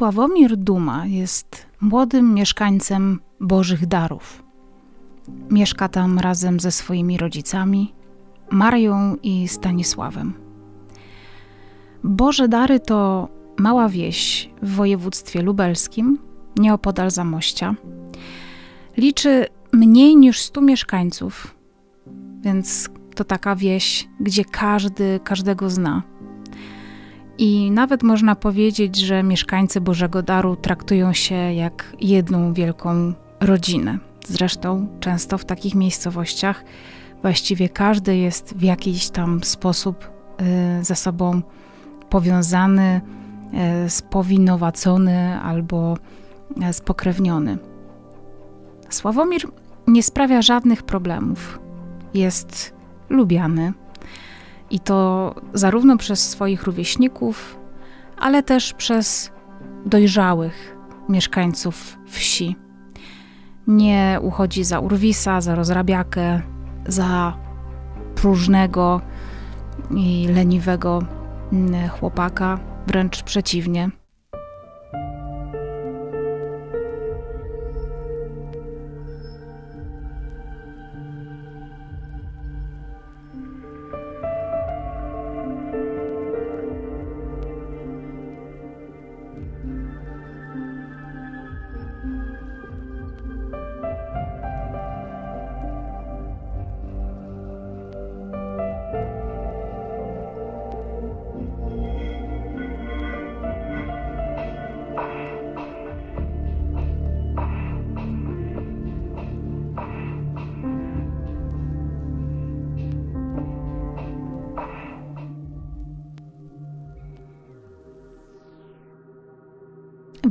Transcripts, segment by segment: Sławomir Duma jest młodym mieszkańcem Bożych Darów. Mieszka tam razem ze swoimi rodzicami, Marią i Stanisławem. Boże Dary to mała wieś w województwie lubelskim, nieopodal Zamościa. Liczy mniej niż 100 mieszkańców, więc to taka wieś, gdzie każdy każdego zna. I nawet można powiedzieć, że mieszkańcy Bożego Daru traktują się jak jedną wielką rodzinę. Zresztą często w takich miejscowościach właściwie każdy jest w jakiś tam sposób ze sobą powiązany, spowinowacony albo spokrewniony. Sławomir nie sprawia żadnych problemów. Jest lubiany. I to zarówno przez swoich rówieśników, ale też przez dojrzałych mieszkańców wsi. Nie uchodzi za urwisa, za rozrabiakę, za próżnego i leniwego chłopaka, wręcz przeciwnie.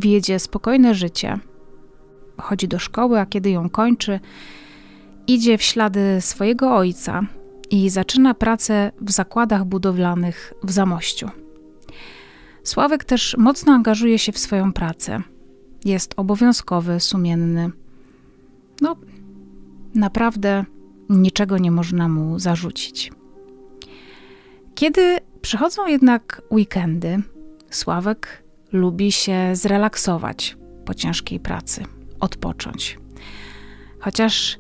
Wiedzie spokojne życie, chodzi do szkoły, a kiedy ją kończy, idzie w ślady swojego ojca i zaczyna pracę w zakładach budowlanych w Zamościu. Sławek też mocno angażuje się w swoją pracę. Jest obowiązkowy, sumienny. No, naprawdę niczego nie można mu zarzucić. Kiedy przychodzą jednak weekendy, Sławek lubi się zrelaksować po ciężkiej pracy, odpocząć. Chociaż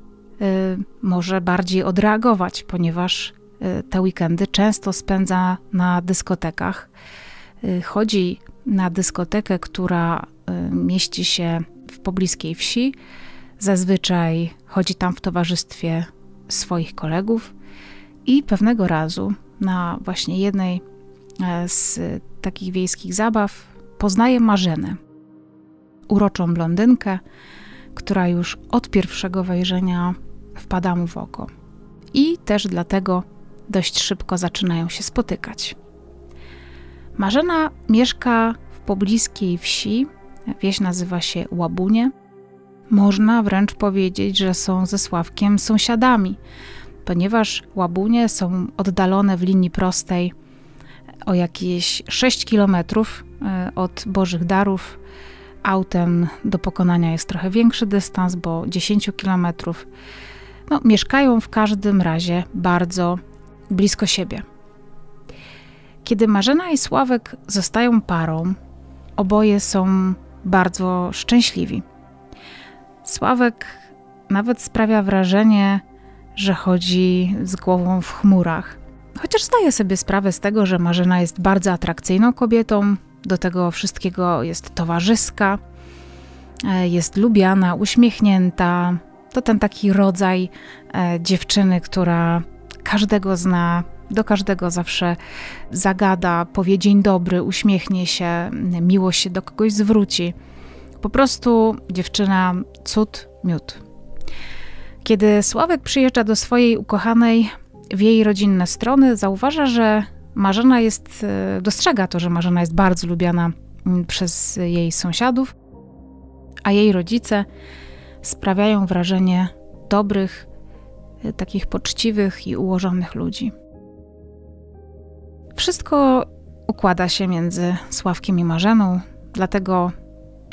może bardziej odreagować, ponieważ te weekendy często spędza na dyskotekach. Chodzi na dyskotekę, która mieści się w pobliskiej wsi. Zazwyczaj chodzi tam w towarzystwie swoich kolegów i pewnego razu na właśnie jednej z takich wiejskich zabaw poznaje Marzenę, uroczą blondynkę, która już od pierwszego wejrzenia wpada mu w oko. I też dlatego dość szybko zaczynają się spotykać. Marzena mieszka w pobliskiej wsi, wieś nazywa się Łabunie. Można wręcz powiedzieć, że są ze Sławkiem sąsiadami, ponieważ Łabunie są oddalone w linii prostej o jakieś 6 km od Bożych Darów. Autem do pokonania jest trochę większy dystans, bo 10 km. No, mieszkają w każdym razie bardzo blisko siebie. Kiedy Marzena i Sławek zostają parą, oboje są bardzo szczęśliwi. Sławek nawet sprawia wrażenie, że chodzi z głową w chmurach. Chociaż zdaje sobie sprawę z tego, że Marzena jest bardzo atrakcyjną kobietą, do tego wszystkiego jest towarzyska, jest lubiana, uśmiechnięta. To ten taki rodzaj dziewczyny, która każdego zna, do każdego zawsze zagada, powie dzień dobry, uśmiechnie się, miło się do kogoś zwróci. Po prostu dziewczyna cud, miód. Kiedy Sławek przyjeżdża do swojej ukochanej w jej rodzinne strony, zauważa, że Marzena jest, dostrzega to, że Marzena jest bardzo lubiana przez jej sąsiadów, a jej rodzice sprawiają wrażenie dobrych, takich poczciwych i ułożonych ludzi. Wszystko układa się między Sławkiem i Marzeną, dlatego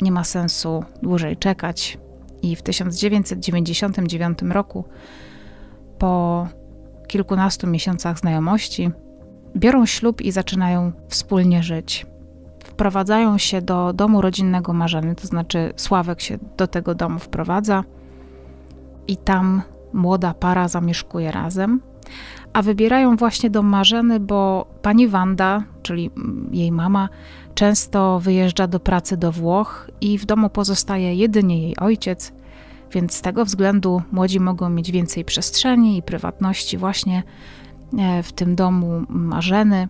nie ma sensu dłużej czekać i w 1999 roku po kilkunastu miesiącach znajomości biorą ślub i zaczynają wspólnie żyć. W wprowadzają się do domu rodzinnego Marzeny, to znaczy Sławek się do tego domu wprowadza i tam młoda para zamieszkuje razem, a wybierają właśnie dom Marzeny, bo pani Wanda, czyli jej mama, często wyjeżdża do pracy do Włoch i w domu pozostaje jedynie jej ojciec, więc z tego względu młodzi mogą mieć więcej przestrzeni i prywatności właśnie w tym domu Marzeny,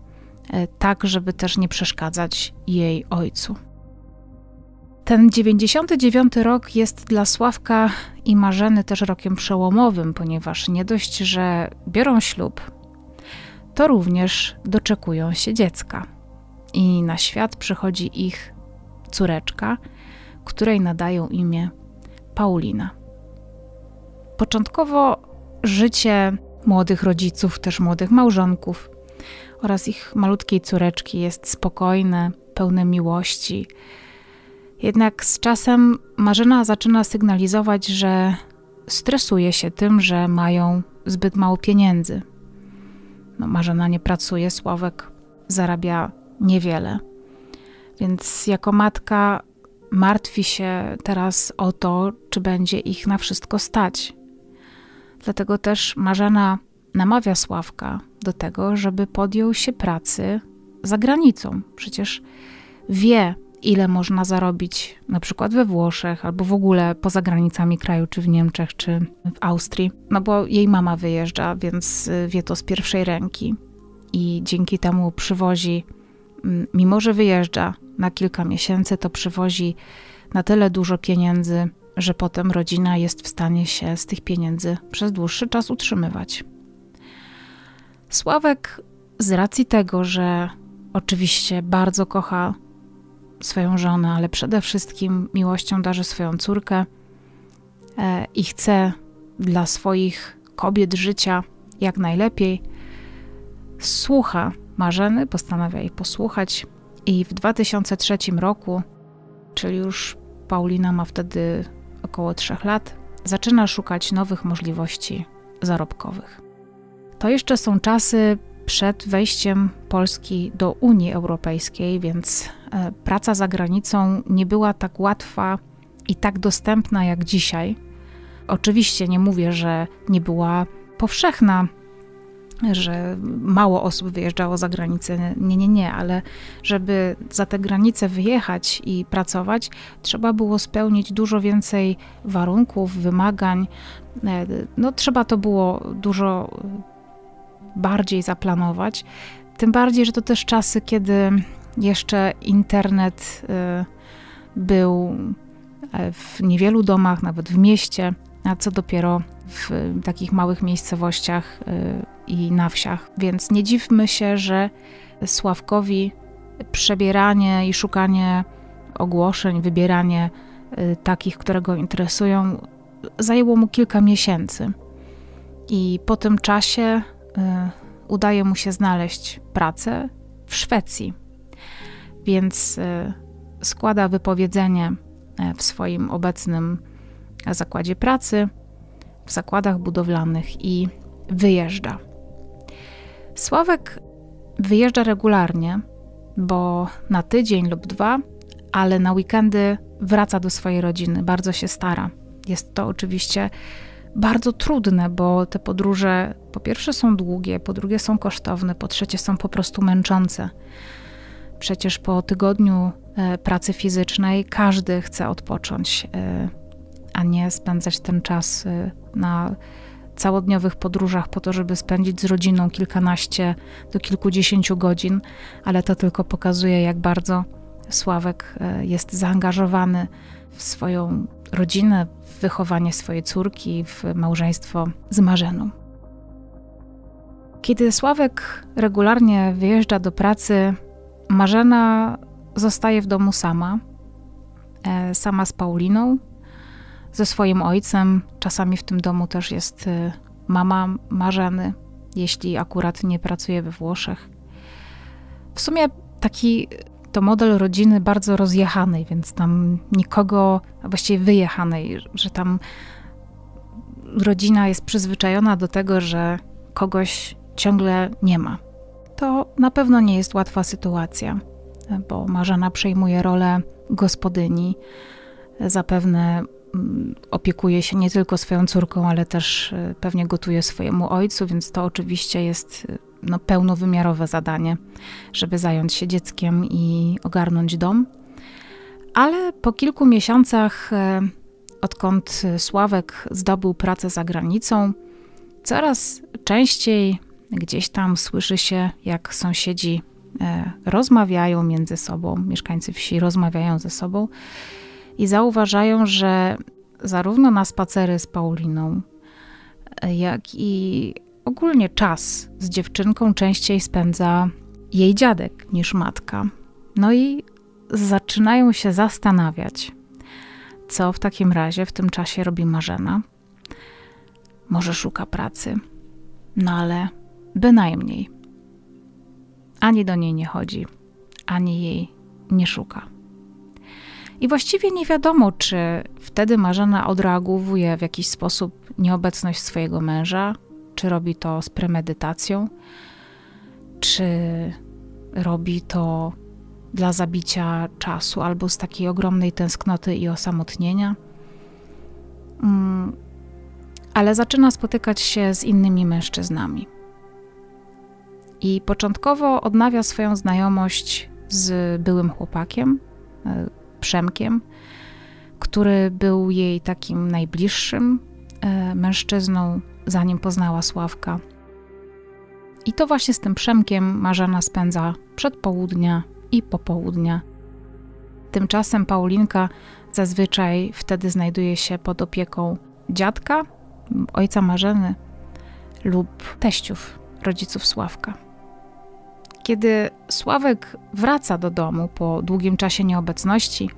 tak żeby też nie przeszkadzać jej ojcu. Ten 99 rok jest dla Sławka i Marzeny też rokiem przełomowym, ponieważ nie dość, że biorą ślub, to również doczekują się dziecka. I na świat przychodzi ich córeczka, której nadają imię Paulina. Początkowo życie młodych rodziców, też młodych małżonków oraz ich malutkiej córeczki jest spokojne, pełne miłości. Jednak z czasem Marzena zaczyna sygnalizować, że stresuje się tym, że mają zbyt mało pieniędzy. No, Marzena nie pracuje, Sławek zarabia niewiele. Więc jako matka martwi się teraz o to, czy będzie ich na wszystko stać. Dlatego też Marzena namawia Sławka do tego, żeby podjął się pracy za granicą. Przecież wie, ile można zarobić na przykład we Włoszech albo w ogóle poza granicami kraju, czy w Niemczech, czy w Austrii. No bo jej mama wyjeżdża, więc wie to z pierwszej ręki i dzięki temu przywozi, mimo że wyjeżdża na kilka miesięcy, to przywozi na tyle dużo pieniędzy, że potem rodzina jest w stanie się z tych pieniędzy przez dłuższy czas utrzymywać. Sławek z racji tego, że oczywiście bardzo kocha swoją żonę, ale przede wszystkim miłością darzy swoją córkę i chce dla swoich kobiet życia jak najlepiej, słucha Marzeny, postanawia jej posłuchać i w 2003 roku, czyli już Paulina ma wtedy około 3 lat, zaczyna szukać nowych możliwości zarobkowych. To jeszcze są czasy przed wejściem Polski do Unii Europejskiej, więc praca za granicą nie była tak łatwa i tak dostępna jak dzisiaj. Oczywiście nie mówię, że nie była powszechna, że mało osób wyjeżdżało za granicę. Nie, nie, nie, ale żeby za tę granicę wyjechać i pracować, trzeba było spełnić dużo więcej warunków, wymagań. No, trzeba to było dużo bardziej zaplanować. Tym bardziej, że to też czasy, kiedy jeszcze internet był w niewielu domach, nawet w mieście, a co dopiero w takich małych miejscowościach i na wsiach. Więc nie dziwmy się, że Sławkowi przebieranie i szukanie ogłoszeń, wybieranie takich, które go interesują, zajęło mu kilka miesięcy. I po tym czasie udaje mu się znaleźć pracę w Szwecji. Więc składa wypowiedzenie w swoim obecnym zakładzie pracy, w zakładach budowlanych i wyjeżdża. Sławek wyjeżdża regularnie, bo na tydzień lub 2, ale na weekendy wraca do swojej rodziny, bardzo się stara. Jest to oczywiście bardzo trudne, bo te podróże po pierwsze są długie, po drugie są kosztowne, po trzecie są po prostu męczące. Przecież po tygodniu pracy fizycznej każdy chce odpocząć, a nie spędzać ten czas na całodniowych podróżach po to, żeby spędzić z rodziną kilkanaście do kilkudziesięciu godzin, ale to tylko pokazuje, jak bardzo Sławek jest zaangażowany w swoją rodzinę, w wychowanie swojej córki, w małżeństwo z Marzeną. Kiedy Sławek regularnie wyjeżdża do pracy, Marzena zostaje w domu sama z Pauliną, ze swoim ojcem. Czasami w tym domu też jest mama Marzeny, jeśli akurat nie pracuje we Włoszech. W sumie taki to model rodziny bardzo rozjechanej, więc tam nikogo, a właściwie wyjechanej, że tam rodzina jest przyzwyczajona do tego, że kogoś ciągle nie ma. To na pewno nie jest łatwa sytuacja bo Marzena przejmuje rolę gospodyni. Zapewne opiekuje się nie tylko swoją córką, ale też pewnie gotuje swojemu ojcu, więc to oczywiście jest no, pełnowymiarowe zadanie, żeby zająć się dzieckiem i ogarnąć dom. Ale po kilku miesiącach, odkąd Sławek zdobył pracę za granicą, coraz częściej gdzieś tam słyszy się, jak sąsiedzi rozmawiają między sobą, mieszkańcy wsi rozmawiają ze sobą i zauważają, że zarówno na spacery z Pauliną, jak i ogólnie czas z dziewczynką częściej spędza jej dziadek niż matka. No i zaczynają się zastanawiać, co w takim razie w tym czasie robi Marzena. Może szuka pracy, no ale bynajmniej. Ani do niej nie chodzi, ani jej nie szuka. I właściwie nie wiadomo, czy wtedy Marzena odreagowuje w jakiś sposób nieobecność swojego męża, czy robi to z premedytacją, czy robi to dla zabicia czasu albo z takiej ogromnej tęsknoty i osamotnienia. Ale zaczyna spotykać się z innymi mężczyznami. I początkowo odnawia swoją znajomość z byłym chłopakiem, Przemkiem, który był jej takim najbliższym mężczyzną, zanim poznała Sławka. I to właśnie z tym Przemkiem Marzena spędza przedpołudnia i popołudnia. Tymczasem Paulinka zazwyczaj wtedy znajduje się pod opieką dziadka, ojca Marzeny lub teściów, rodziców Sławka. Kiedy Sławek wraca do domu po długim czasie nieobecności,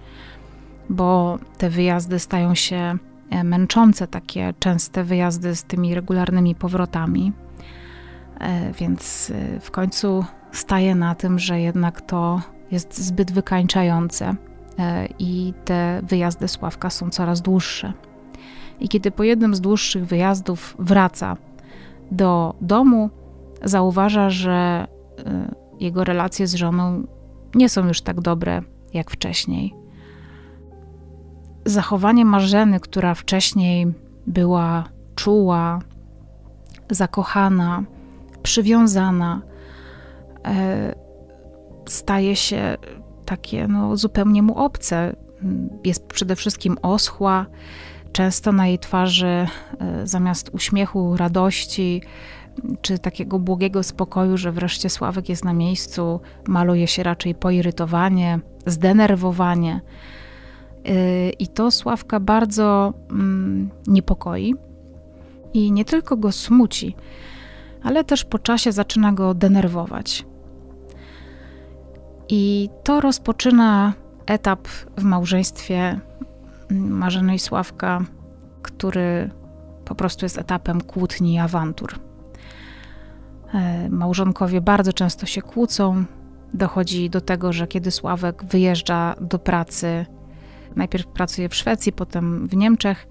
bo te wyjazdy stają się męczące, takie częste wyjazdy z tymi regularnymi powrotami, więc w końcu staje na tym, że jednak to jest zbyt wykańczające i te wyjazdy Sławka są coraz dłuższe. I kiedy po jednym z dłuższych wyjazdów wraca do domu, zauważa, że jego relacje z żoną nie są już tak dobre jak wcześniej. Zachowanie Marzeny, która wcześniej była czuła, zakochana, przywiązana, staje się takie no, zupełnie mu obce. Jest przede wszystkim oschła. Często na jej twarzy zamiast uśmiechu, radości czy takiego błogiego spokoju, że wreszcie Sławek jest na miejscu, maluje się raczej poirytowanie, zdenerwowanie. I to Sławka bardzo niepokoi i nie tylko go smuci, ale też po czasie zaczyna go denerwować. I to rozpoczyna etap w małżeństwie Marzeny i Sławka, który po prostu jest etapem kłótni i awantur. Małżonkowie bardzo często się kłócą. Dochodzi do tego, że kiedy Sławek wyjeżdża do pracy, najpierw pracuje w Szwecji, potem w Niemczech,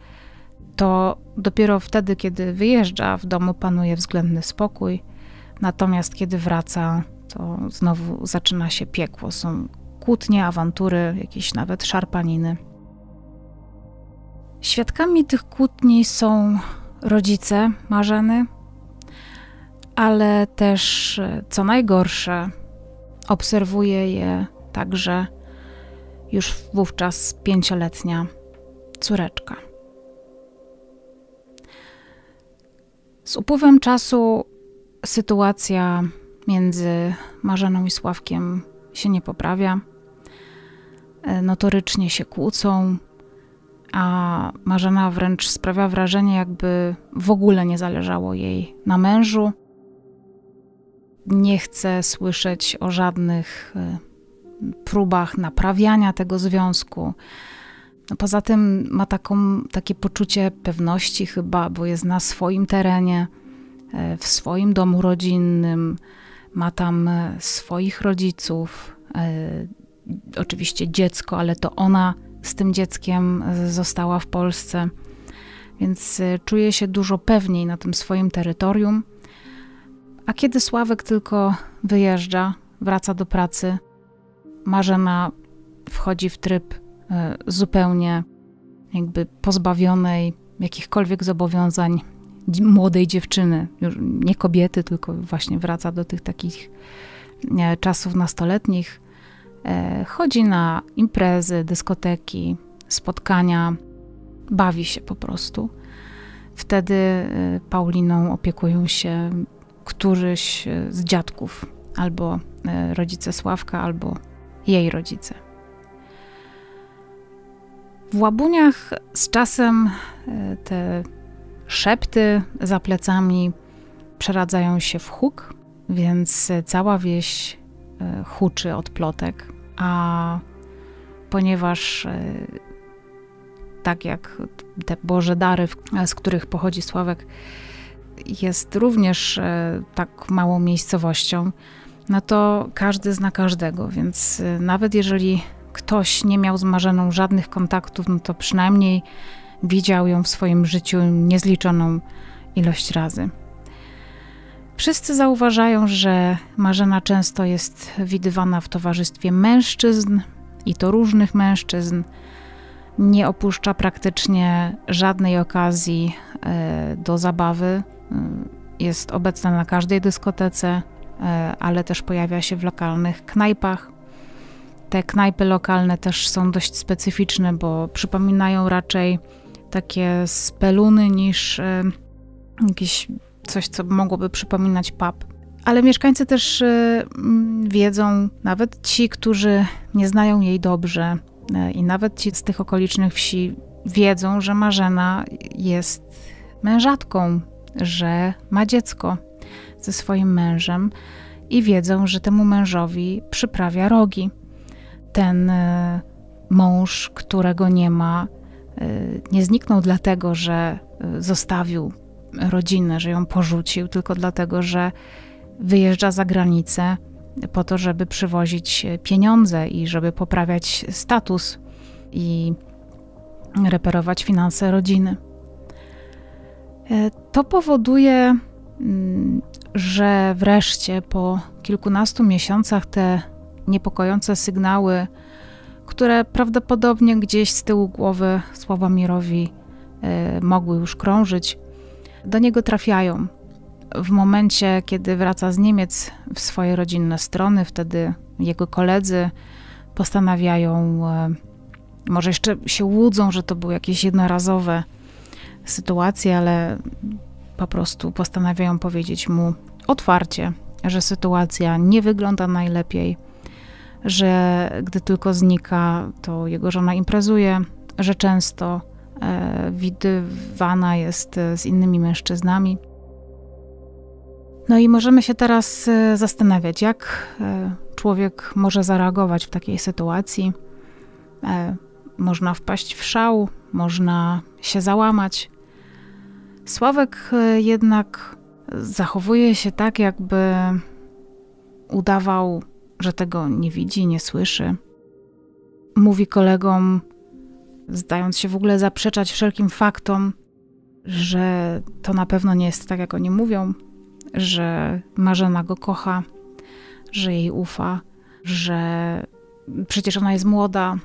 to dopiero wtedy, kiedy wyjeżdża, w domu panuje względny spokój. Natomiast kiedy wraca, to znowu zaczyna się piekło. Są kłótnie, awantury, jakieś nawet szarpaniny. Świadkami tych kłótni są rodzice Marzeny, ale też, co najgorsze, obserwuje je także już wówczas 5-letnia córeczka. Z upływem czasu sytuacja między Marzeną i Sławkiem się nie poprawia. Notorycznie się kłócą, a Marzena wręcz sprawia wrażenie, jakby w ogóle nie zależało jej na mężu. Nie chce słyszeć o żadnych próbach naprawiania tego związku. Poza tym ma takie poczucie pewności chyba, bo jest na swoim terenie, w swoim domu rodzinnym, ma tam swoich rodziców, oczywiście dziecko, ale to ona z tym dzieckiem została w Polsce, więc czuje się dużo pewniej na tym swoim terytorium. A kiedy Sławek tylko wyjeżdża, wraca do pracy, Marzena wchodzi w tryb zupełnie jakby pozbawionej jakichkolwiek zobowiązań młodej dziewczyny, już nie kobiety, tylko właśnie wraca do tych takich czasów nastoletnich. Chodzi na imprezy, dyskoteki, spotkania, bawi się po prostu. Wtedy Pauliną opiekują się któryś z dziadków, albo rodzice Sławka, albo jej rodzice. W Łabuniach z czasem te szepty za plecami przeradzają się w huk, więc cała wieś huczy od plotek, a ponieważ tak jak te Boże Dary, z których pochodzi Sławek, jest również tak małą miejscowością, no to każdy zna każdego, więc nawet jeżeli ktoś nie miał z Marzeną żadnych kontaktów, no to przynajmniej widział ją w swoim życiu niezliczoną ilość razy. Wszyscy zauważają, że Marzena często jest widywana w towarzystwie mężczyzn i to różnych mężczyzn. Nie opuszcza praktycznie żadnej okazji do zabawy. Jest obecna na każdej dyskotece, ale też pojawia się w lokalnych knajpach. Te knajpy lokalne też są dość specyficzne, bo przypominają raczej takie speluny niż jakieś coś, co mogłoby przypominać pub. Ale mieszkańcy też wiedzą, nawet ci, którzy nie znają jej dobrze, i nawet ci z tych okolicznych wsi wiedzą, że Marzena jest mężatką, że ma dziecko ze swoim mężem i wiedzą, że temu mężowi przyprawia rogi. Ten mąż, którego nie ma, nie zniknął dlatego, że zostawił rodzinę, że ją porzucił, tylko dlatego, że wyjeżdża za granicę po to, żeby przywozić pieniądze i żeby poprawiać status i reperować finanse rodziny. To powoduje, że wreszcie po kilkunastu miesiącach te niepokojące sygnały, które prawdopodobnie gdzieś z tyłu głowy Sławomirowi mogły już krążyć, do niego trafiają. W momencie, kiedy wraca z Niemiec w swoje rodzinne strony, wtedy jego koledzy postanawiają, może jeszcze się łudzą, że to były jakieś jednorazowe sytuacje, ale po prostu postanawiają powiedzieć mu otwarcie, że sytuacja nie wygląda najlepiej, że gdy tylko znika, to jego żona imprezuje, że często widywana jest z innymi mężczyznami. No i możemy się teraz zastanawiać, jak człowiek może zareagować w takiej sytuacji. Można wpaść w szał, można się załamać. Sławek jednak zachowuje się tak, jakby udawał, że tego nie widzi, nie słyszy. Mówi kolegom, zdając się w ogóle zaprzeczać wszelkim faktom, że to na pewno nie jest tak, jak oni mówią, że Marzena go kocha, że jej ufa, że przecież ona jest młoda,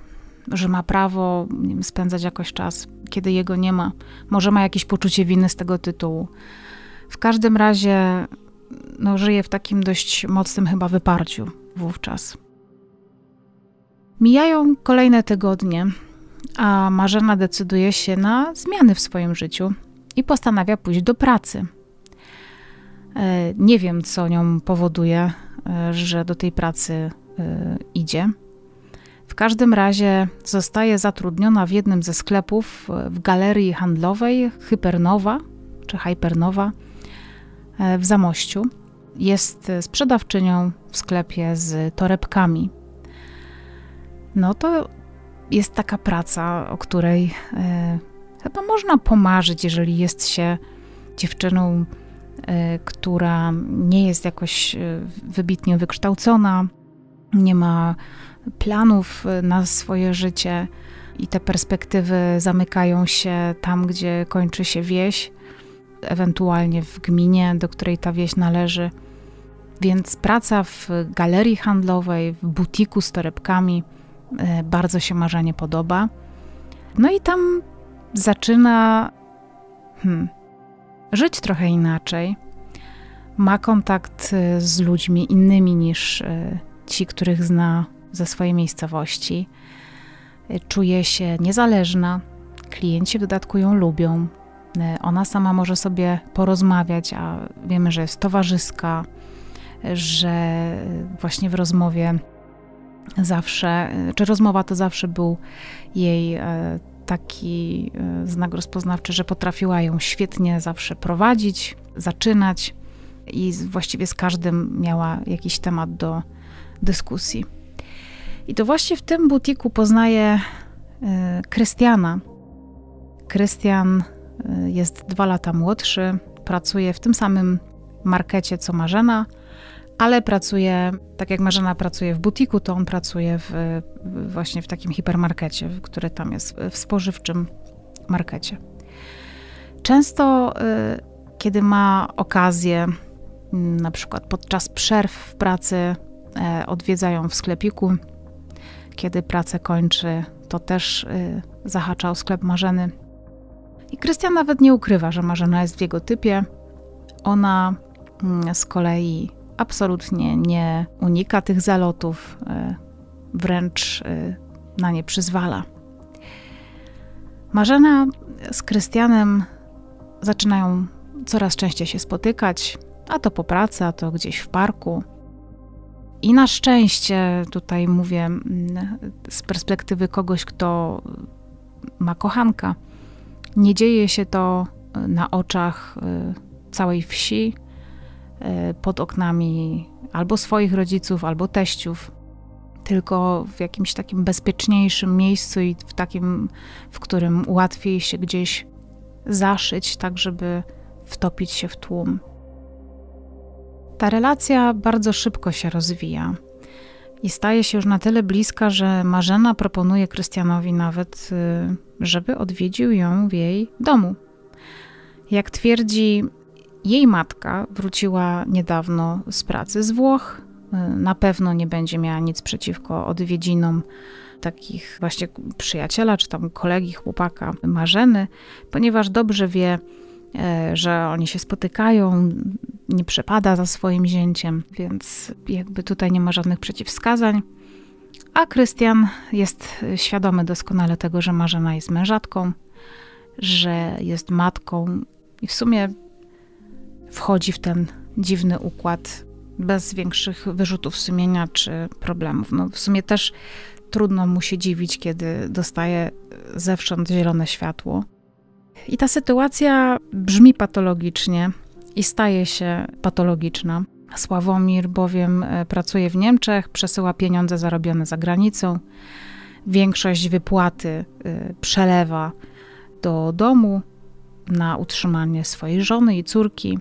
że ma prawo, nie wiem, spędzać jakoś czas, kiedy jego nie ma. Może ma jakieś poczucie winy z tego tytułu. W każdym razie no, żyje w takim dość mocnym chyba wyparciu wówczas. Mijają kolejne tygodnie, a Marzena decyduje się na zmiany w swoim życiu i postanawia pójść do pracy. Nie wiem, co nią powoduje, że do tej pracy idzie. W każdym razie zostaje zatrudniona w jednym ze sklepów w galerii handlowej Hypernova, czy Hypernova w Zamościu. Jest sprzedawczynią w sklepie z torebkami. No to jest taka praca, o której chyba można pomarzyć, jeżeli jest się dziewczyną, która nie jest jakoś wybitnie wykształcona, nie ma planów na swoje życie i te perspektywy zamykają się tam, gdzie kończy się wieś, ewentualnie w gminie, do której ta wieś należy. Więc praca w galerii handlowej, w butiku z torebkami bardzo się Marzenie podoba. No i tam zaczyna żyć trochę inaczej. Ma kontakt z ludźmi innymi niż ci, których zna ze swojej miejscowości. Czuje się niezależna, klienci w dodatku ją lubią. Ona sama może sobie porozmawiać, a wiemy, że jest towarzyska, że właśnie w rozmowie zawsze, czy rozmowa to zawsze był jej taki znak rozpoznawczy, że potrafiła ją świetnie zawsze prowadzić, zaczynać i właściwie z każdym miała jakiś temat do dyskusji. I to właśnie w tym butiku poznaje Krystiana. Krystian jest 2 lata młodszy, pracuje w tym samym markecie co Marzena, ale pracuje, tak jak Marzena pracuje w butiku, to on pracuje właśnie w takim hipermarkecie, który tam jest, w spożywczym markecie. Często, kiedy ma okazję, na przykład podczas przerw w pracy, odwiedzają w sklepiku. Kiedy pracę kończy, to też zahacza o sklep Marzeny. I Krystian nawet nie ukrywa, że Marzena jest w jego typie. Ona z kolei absolutnie nie unika tych zalotów, wręcz na nie przyzwala. Marzena z Krystianem zaczynają coraz częściej się spotykać, a to po pracy, a to gdzieś w parku. I na szczęście, tutaj mówię z perspektywy kogoś, kto ma kochanka, nie dzieje się to na oczach całej wsi, pod oknami albo swoich rodziców, albo teściów, tylko w jakimś takim bezpieczniejszym miejscu i w takim, w którym łatwiej się gdzieś zaszyć, tak żeby wtopić się w tłum. Ta relacja bardzo szybko się rozwija i staje się już na tyle bliska, że Marzena proponuje Krystianowi nawet, żeby odwiedził ją w jej domu. Jak twierdzi, jej matka wróciła niedawno z pracy z Włoch. Na pewno nie będzie miała nic przeciwko odwiedzinom takich właśnie przyjaciela czy tam kolegi chłopaka Marzeny, ponieważ dobrze wie, że oni się spotykają, nie przepada za swoim zięciem, więc jakby tutaj nie ma żadnych przeciwwskazań. A Krystian jest świadomy doskonale tego, że Marzena jest mężatką, że jest matką i w sumie wchodzi w ten dziwny układ bez większych wyrzutów sumienia czy problemów. No w sumie też trudno mu się dziwić, kiedy dostaje zewsząd zielone światło. I ta sytuacja brzmi patologicznie i staje się patologiczna. Sławomir bowiem pracuje w Niemczech, przesyła pieniądze zarobione za granicą. Większość wypłaty przelewa do domu na utrzymanie swojej żony i córki.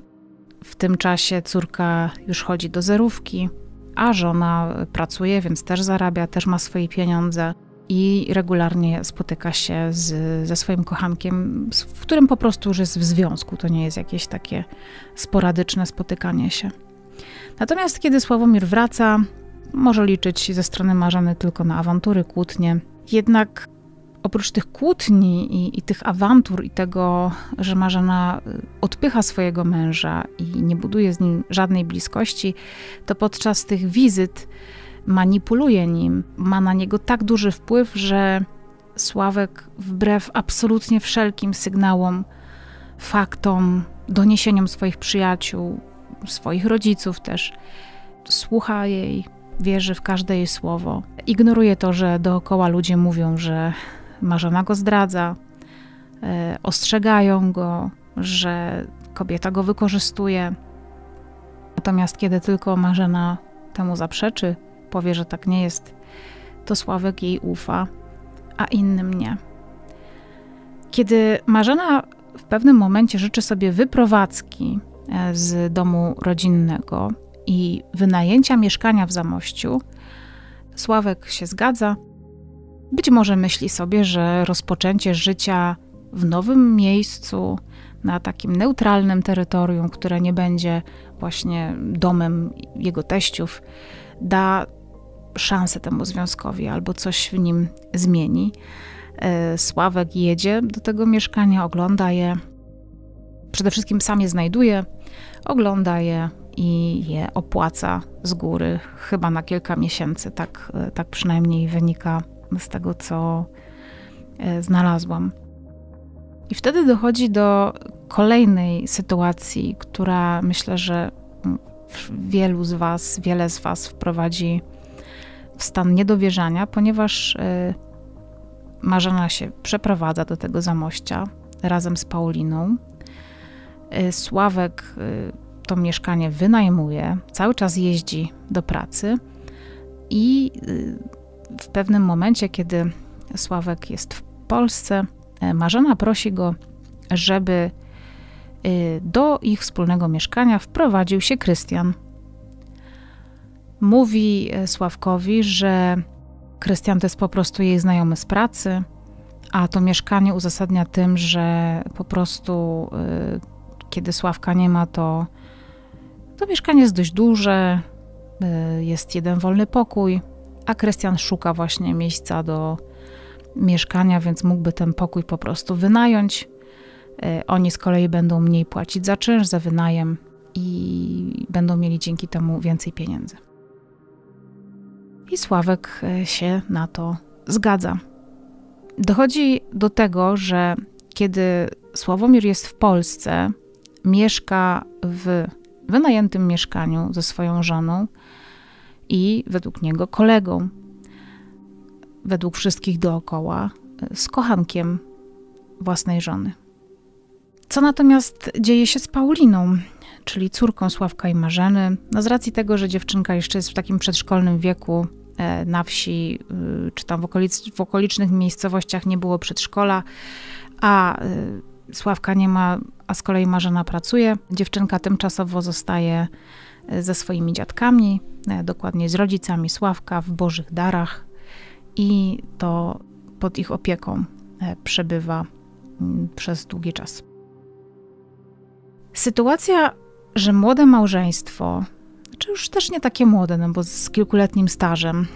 W tym czasie córka już chodzi do zerówki, a żona pracuje, więc też zarabia, też ma swoje pieniądze. I regularnie spotyka się ze swoim kochankiem, w którym po prostu już jest w związku. To nie jest jakieś takie sporadyczne spotykanie się. Natomiast kiedy Sławomir wraca, może liczyć ze strony Marzeny tylko na awantury, kłótnie. Jednak oprócz tych kłótni i tych awantur i tego, że Marzena odpycha swojego męża i nie buduje z nim żadnej bliskości, to podczas tych wizyt manipuluje nim, ma na niego tak duży wpływ, że Sławek wbrew absolutnie wszelkim sygnałom, faktom, doniesieniom swoich przyjaciół, swoich rodziców też, słucha jej, wierzy w każde jej słowo. Ignoruje to, że dookoła ludzie mówią, że Marzena go zdradza, ostrzegają go, że kobieta go wykorzystuje. Natomiast kiedy tylko Marzena temu zaprzeczy, powie, że tak nie jest, to Sławek jej ufa, a innym nie. Kiedy Marzena w pewnym momencie życzy sobie wyprowadzki z domu rodzinnego i wynajęcia mieszkania w Zamościu, Sławek się zgadza. Być może myśli sobie, że rozpoczęcie życia w nowym miejscu, na takim neutralnym terytorium, które nie będzie właśnie domem jego teściów, da szansę temu związkowi albo coś w nim zmieni. Sławek jedzie do tego mieszkania, ogląda je. Przede wszystkim sam je znajduje, ogląda je i je opłaca z góry, chyba na kilka miesięcy. Tak przynajmniej wynika z tego, co znalazłam. I wtedy dochodzi do kolejnej sytuacji, która myślę, że wiele z was wprowadzi w stan niedowierzania, ponieważ Marzena się przeprowadza do tego Zamościa razem z Pauliną. Sławek to mieszkanie wynajmuje, cały czas jeździ do pracy i w pewnym momencie, kiedy Sławek jest w Polsce, Marzena prosi go, żeby do ich wspólnego mieszkania wprowadził się Krystian. Mówi Sławkowi, że Krystian to jest po prostu jej znajomy z pracy, a to mieszkanie uzasadnia tym, że po prostu kiedy Sławka nie ma, to mieszkanie jest dość duże, jest jeden wolny pokój, a Krystian szuka właśnie miejsca do mieszkania, więc mógłby ten pokój po prostu wynająć. Oni z kolei będą mniej płacić za czynsz, za wynajem i będą mieli dzięki temu więcej pieniędzy. I Sławek się na to zgadza. Dochodzi do tego, że kiedy Sławomir jest w Polsce, mieszka w wynajętym mieszkaniu ze swoją żoną i według niego kolegą, według wszystkich dookoła, z kochankiem własnej żony. Co natomiast dzieje się z Pauliną, czyli córką Sławka i Marzeny? No z racji tego, że dziewczynka jeszcze jest w takim przedszkolnym wieku, na wsi czy tam w okolicznych miejscowościach nie było przedszkola, a Sławka nie ma, a z kolei Marzena pracuje. Dziewczynka tymczasowo zostaje ze swoimi dziadkami, dokładnie z rodzicami Sławka w Bożych Darach i to pod ich opieką przebywa przez długi czas. Sytuacja, że młode małżeństwo, czy już też nie takie młode, no bo z kilkuletnim stażem,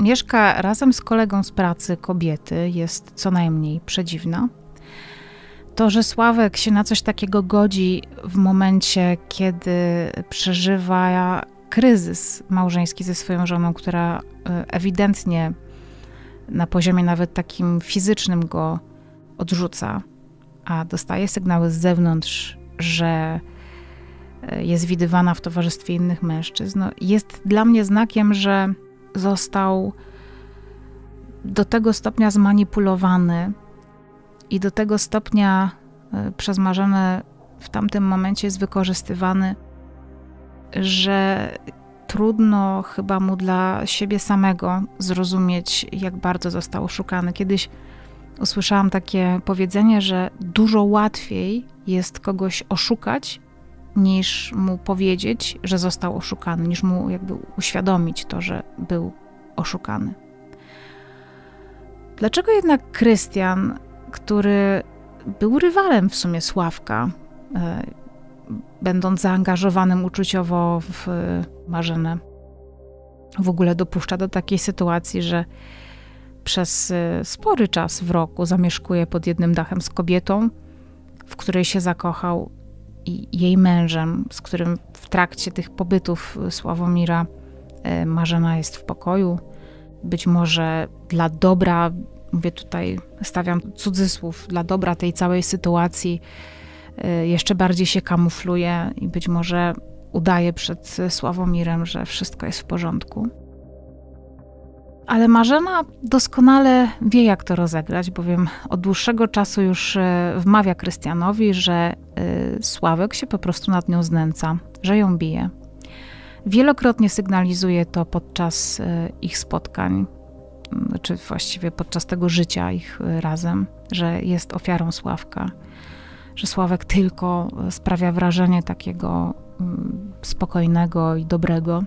mieszka razem z kolegą z pracy kobiety, jest co najmniej przedziwna. To, że Sławek się na coś takiego godzi w momencie, kiedy przeżywa kryzys małżeński ze swoją żoną, która ewidentnie na poziomie nawet takim fizycznym go odrzuca, a dostaje sygnały z zewnątrz, że jest widywana w towarzystwie innych mężczyzn, no, jest dla mnie znakiem, że został do tego stopnia zmanipulowany i do tego stopnia przez Marzenę w tamtym momencie jest wykorzystywany, że trudno chyba mu dla siebie samego zrozumieć, jak bardzo został oszukany. Kiedyś usłyszałam takie powiedzenie, że dużo łatwiej jest kogoś oszukać, niż mu powiedzieć, że został oszukany, niż mu jakby uświadomić to, że był oszukany. Dlaczego jednak Krystian, który był rywalem w sumie Sławka, będąc zaangażowanym uczuciowo w Marzenę, w ogóle dopuszcza do takiej sytuacji, że przez spory czas w roku zamieszkuje pod jednym dachem z kobietą, w której się zakochał, i jej mężem, z którym w trakcie tych pobytów Sławomira Marzena jest w pokoju. Być może dla dobra, mówię tutaj, stawiam cudzysłów, dla dobra tej całej sytuacji jeszcze bardziej się kamufluje i być może udaje przed Sławomirem, że wszystko jest w porządku. Ale Marzena doskonale wie, jak to rozegrać, bowiem od dłuższego czasu już wmawia Krystianowi, że Sławek się po prostu nad nią znęca, że ją bije. Wielokrotnie sygnalizuje to podczas ich spotkań, czy właściwie podczas tego życia ich razem, że jest ofiarą Sławka, że Sławek tylko sprawia wrażenie takiego spokojnego i dobrego.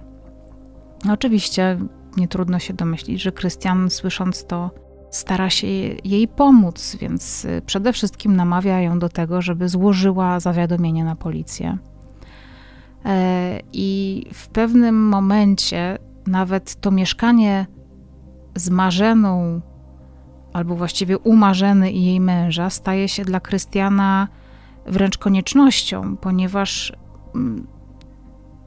Oczywiście nie trudno się domyślić, że Krystian, słysząc to, stara się jej pomóc, więc przede wszystkim namawia ją do tego, żeby złożyła zawiadomienie na policję. I w pewnym momencie nawet to mieszkanie z Marzeną, albo właściwie u Marzeny i jej męża, staje się dla Krystiana wręcz koniecznością, ponieważ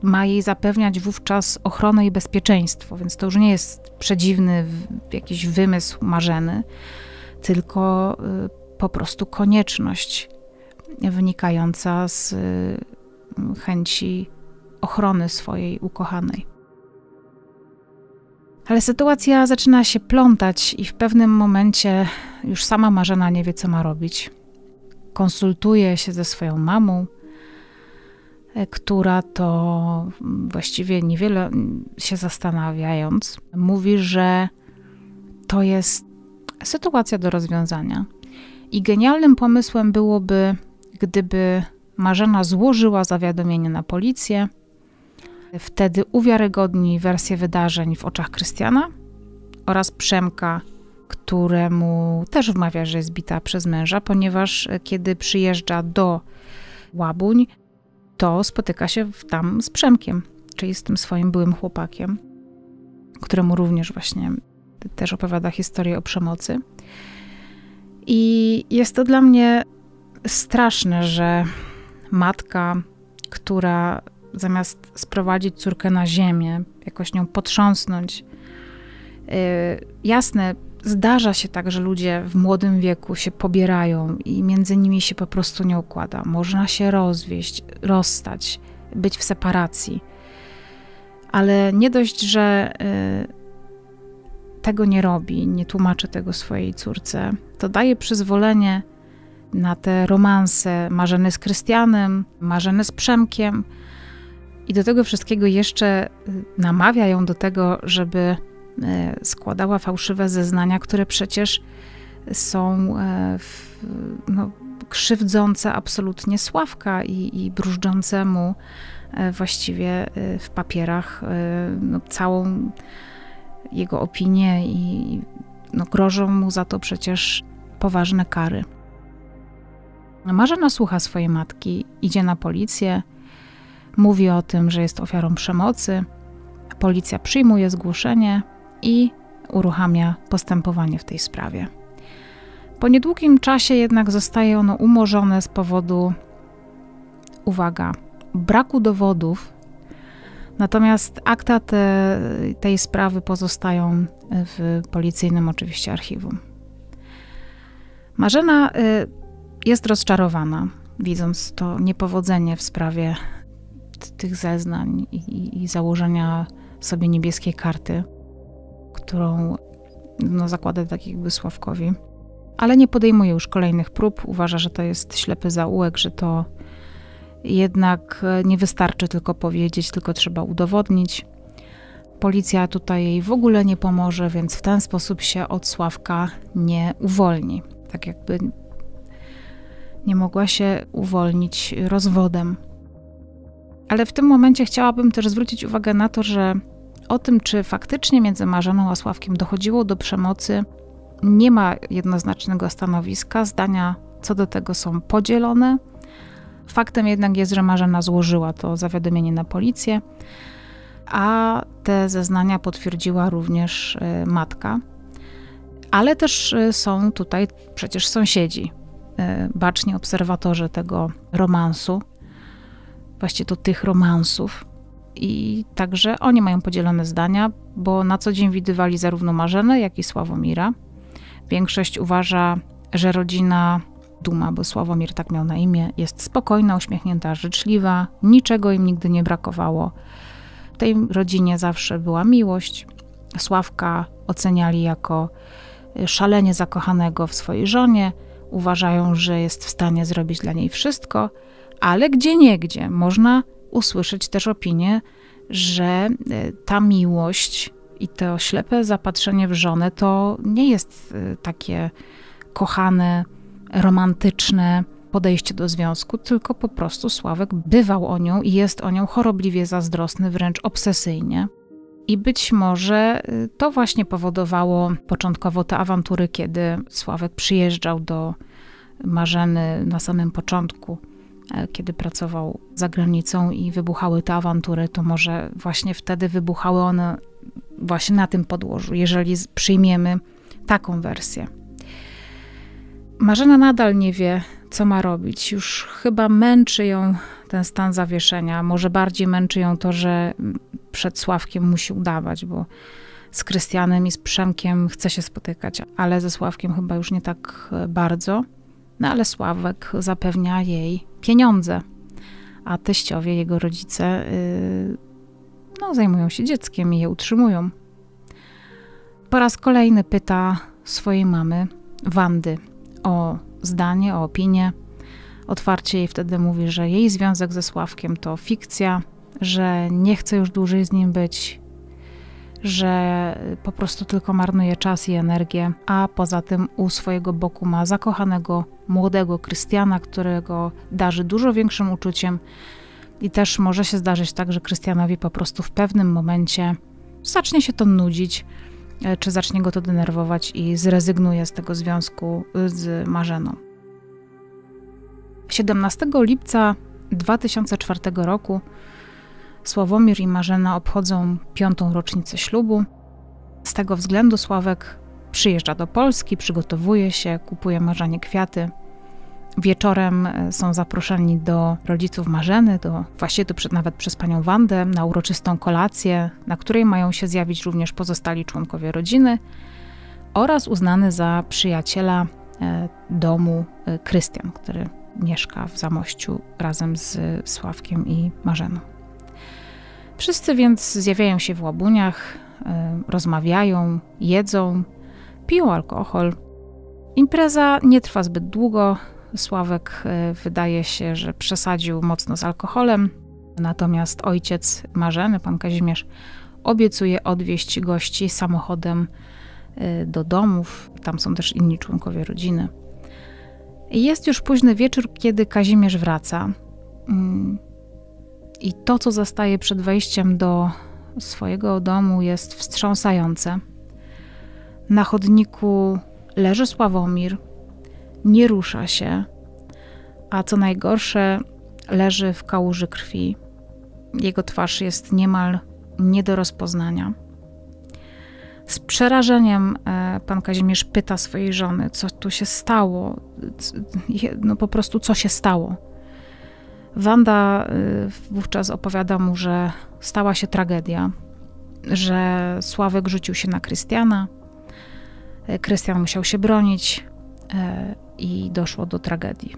ma jej zapewniać wówczas ochronę i bezpieczeństwo, więc to już nie jest przedziwny jakiś wymysł Marzeny, tylko po prostu konieczność wynikająca z chęci ochrony swojej ukochanej. Ale sytuacja zaczyna się plątać i w pewnym momencie już sama Marzena nie wie, co ma robić. Konsultuje się ze swoją mamą, która to właściwie niewiele się zastanawiając, mówi, że to jest sytuacja do rozwiązania. I genialnym pomysłem byłoby, gdyby Marzena złożyła zawiadomienie na policję, wtedy uwiarygodni wersję wydarzeń w oczach Krystiana oraz Przemka, któremu też wmawia, że jest bita przez męża, ponieważ kiedy przyjeżdża do Łabuń, to spotyka się tam z Przemkiem, czyli z tym swoim byłym chłopakiem, któremu również właśnie też opowiada historię o przemocy. I jest to dla mnie straszne, że matka, która zamiast sprowadzić córkę na ziemię, jakoś nią potrząsnąć. Jasne, zdarza się tak, że ludzie w młodym wieku się pobierają i między nimi się po prostu nie układa. Można się rozwieść, rozstać, być w separacji. Ale nie dość, że tego nie robi, nie tłumaczy tego swojej córce, to daje przyzwolenie na te romanse Marzeny z Krystianem, Marzeny z Przemkiem, i do tego wszystkiego jeszcze namawia ją do tego, żeby składała fałszywe zeznania, które przecież są krzywdzące absolutnie Sławka i bróżdżące mu właściwie w papierach całą jego opinię i grożą mu za to przecież poważne kary. Marzena słucha swojej matki, idzie na policję, mówi o tym, że jest ofiarą przemocy. Policja przyjmuje zgłoszenie i uruchamia postępowanie w tej sprawie. Po niedługim czasie jednak zostaje ono umorzone z powodu, uwaga, braku dowodów. Natomiast akta tej sprawy pozostają w policyjnym oczywiście archiwum. Marzena jest rozczarowana, widząc to niepowodzenie w sprawie tych zeznań i założenia sobie niebieskiej karty, którą zakłada tak jakby Sławkowi. Ale nie podejmuje już kolejnych prób, uważa, że to jest ślepy zaułek, że to jednak nie wystarczy tylko powiedzieć, tylko trzeba udowodnić. Policja tutaj jej w ogóle nie pomoże, więc w ten sposób się od Sławka nie uwolni. Tak jakby nie mogła się uwolnić rozwodem. Ale w tym momencie chciałabym też zwrócić uwagę na to, że o tym, czy faktycznie między Marzeną a Sławkiem dochodziło do przemocy, nie ma jednoznacznego stanowiska. Zdania co do tego są podzielone. Faktem jednak jest, że Marzena złożyła to zawiadomienie na policję, a te zeznania potwierdziła również matka. Ale też są tutaj przecież sąsiedzi, baczni obserwatorzy tego romansu. Właściwie to tych romansów. I także oni mają podzielone zdania, bo na co dzień widywali zarówno Marzenę, jak i Sławomira. Większość uważa, że rodzina Duma, bo Sławomir tak miał na imię, jest spokojna, uśmiechnięta, życzliwa, niczego im nigdy nie brakowało. W tej rodzinie zawsze była miłość. Sławka oceniali jako szalenie zakochanego w swojej żonie. Uważają, że jest w stanie zrobić dla niej wszystko. Ale gdzieniegdzie można usłyszeć też opinię, że ta miłość i to ślepe zapatrzenie w żonę to nie jest takie kochane, romantyczne podejście do związku, tylko po prostu Sławek bywał o nią i jest o nią chorobliwie zazdrosny, wręcz obsesyjnie. I być może to właśnie powodowało początkowo te awantury, kiedy Sławek przyjeżdżał do Marzeny na samym początku, kiedy pracował za granicą i wybuchały te awantury, to może właśnie wtedy wybuchały one właśnie na tym podłożu, jeżeli przyjmiemy taką wersję. Marzena nadal nie wie, co ma robić. Już chyba męczy ją ten stan zawieszenia. Może bardziej męczy ją to, że przed Sławkiem musi udawać, bo z Krystianem i z Przemkiem chce się spotykać, ale ze Sławkiem chyba już nie tak bardzo. No ale Sławek zapewnia jej pieniądze, a teściowie, jego rodzice, no, zajmują się dzieckiem i je utrzymują. Po raz kolejny pyta swojej mamy, Wandy, o zdanie, o opinię. Otwarcie jej wtedy mówi, że jej związek ze Sławkiem to fikcja, że nie chce już dłużej z nim być, że po prostu tylko marnuje czas i energię, a poza tym u swojego boku ma zakochanego, młodego Krystiana, którego darzy dużo większym uczuciem i też może się zdarzyć tak, że Krystianowi po prostu w pewnym momencie zacznie się to nudzić, czy zacznie go to denerwować i zrezygnuje z tego związku z Marzeną. 17 lipca 2004 roku Sławomir i Marzena obchodzą 5. rocznicę ślubu. Z tego względu Sławek przyjeżdża do Polski, przygotowuje się, kupuje Marzenie kwiaty. Wieczorem są zaproszeni do rodziców Marzeny, nawet przez panią Wandę, na uroczystą kolację, na której mają się zjawić również pozostali członkowie rodziny oraz uznany za przyjaciela domu Krystian, który mieszka w Zamościu razem z Sławkiem i Marzeną. Wszyscy więc zjawiają się w Łabuniach, rozmawiają, jedzą, piją alkohol. Impreza nie trwa zbyt długo. Sławek wydaje się, że przesadził mocno z alkoholem, natomiast ojciec Marzeny, pan Kazimierz, obiecuje odwieźć gości samochodem do domów. Tam są też inni członkowie rodziny. Jest już późny wieczór, kiedy Kazimierz wraca. I to, co zastaje przed wejściem do swojego domu, jest wstrząsające. Na chodniku leży Sławomir, nie rusza się, a co najgorsze, leży w kałuży krwi. Jego twarz jest niemal nie do rozpoznania. Z przerażeniem pan Kazimierz pyta swojej żony, co tu się stało, no po prostu co się stało. Wanda wówczas opowiada mu, że stała się tragedia, że Sławek rzucił się na Krystiana, Krystian musiał się bronić i doszło do tragedii.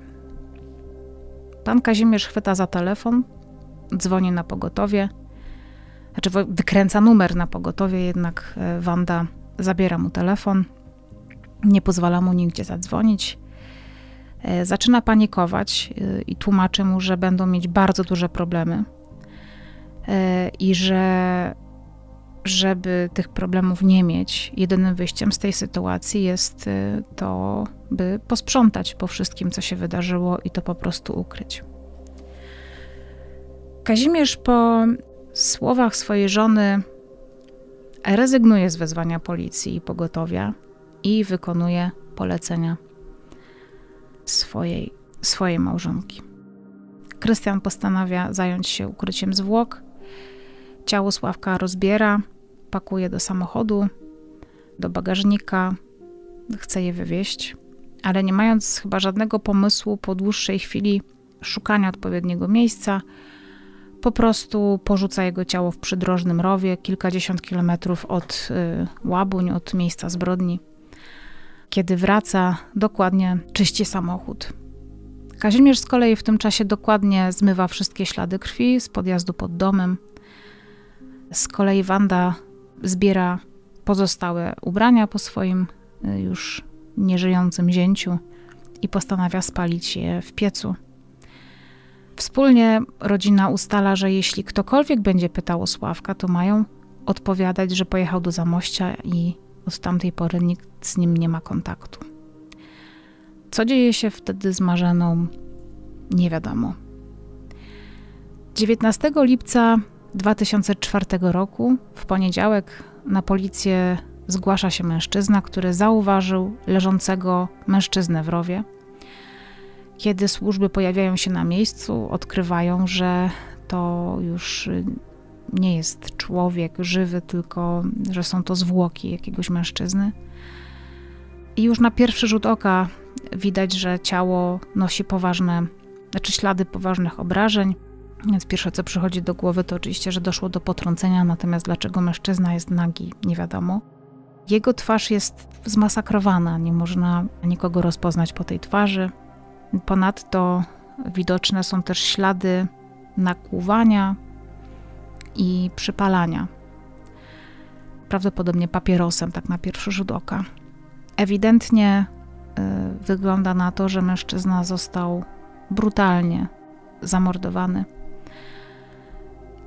Pan Kazimierz chwyta za telefon, dzwoni na pogotowie, znaczy wykręca numer na pogotowie, jednak Wanda zabiera mu telefon, nie pozwala mu nigdzie zadzwonić. Zaczyna panikować i tłumaczy mu, że będą mieć bardzo duże problemy i że żeby tych problemów nie mieć, jedynym wyjściem z tej sytuacji jest to, by posprzątać po wszystkim, co się wydarzyło i to po prostu ukryć. Kazimierz po słowach swojej żony rezygnuje z wezwania policji i pogotowia i wykonuje polecenia swojej małżonki. Krystian postanawia zająć się ukryciem zwłok. Ciało Sławka rozbiera, pakuje do samochodu, do bagażnika, chce je wywieźć, ale nie mając chyba żadnego pomysłu po dłuższej chwili szukania odpowiedniego miejsca, po prostu porzuca jego ciało w przydrożnym rowie, kilkadziesiąt kilometrów od Łabuń, od miejsca zbrodni. Kiedy wraca, dokładnie czyści samochód. Kazimierz z kolei w tym czasie dokładnie zmywa wszystkie ślady krwi z podjazdu pod domem. Z kolei Wanda zbiera pozostałe ubrania po swoim już nieżyjącym zięciu i postanawia spalić je w piecu. Wspólnie rodzina ustala, że jeśli ktokolwiek będzie pytał o Sławka, to mają odpowiadać, że pojechał do Zamościa i od tamtej pory nikt z nim nie ma kontaktu. Co dzieje się wtedy z Marzeną? Nie wiadomo. 19 lipca 2004 roku w poniedziałek na policję zgłasza się mężczyzna, który zauważył leżącego mężczyznę w rowie. Kiedy służby pojawiają się na miejscu, odkrywają, że to już nie jest człowiek żywy, tylko że są to zwłoki jakiegoś mężczyzny. I już na pierwszy rzut oka widać, że ciało nosi poważne, znaczy ślady poważnych obrażeń. Więc pierwsze, co przychodzi do głowy, to oczywiście, że doszło do potrącenia, natomiast dlaczego mężczyzna jest nagi, nie wiadomo. Jego twarz jest zmasakrowana, nie można nikogo rozpoznać po tej twarzy. Ponadto widoczne są też ślady nakłuwania i przypalania. Prawdopodobnie papierosem, tak na pierwszy rzut oka. Ewidentnie wygląda na to, że mężczyzna został brutalnie zamordowany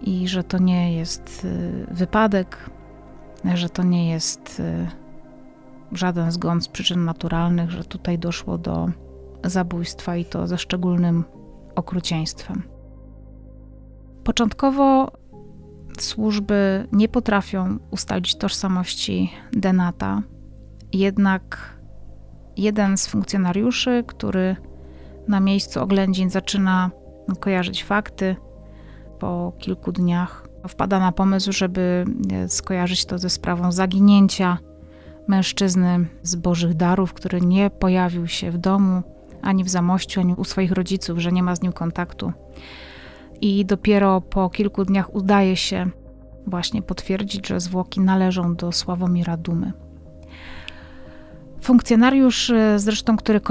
i że to nie jest wypadek, że to nie jest żaden zgon z przyczyn naturalnych, że tutaj doszło do zabójstwa i to ze szczególnym okrucieństwem. Początkowo służby nie potrafią ustalić tożsamości denata, jednak jeden z funkcjonariuszy, który na miejscu oględzin zaczyna kojarzyć fakty, po kilku dniach wpada na pomysł, żeby skojarzyć to ze sprawą zaginięcia mężczyzny z Bożych Darów, który nie pojawił się w domu, ani w Zamościu, ani u swoich rodziców, że nie ma z nim kontaktu. I dopiero po kilku dniach udaje się właśnie potwierdzić, że zwłoki należą do Sławomira Dumy. Funkcjonariusz zresztą, który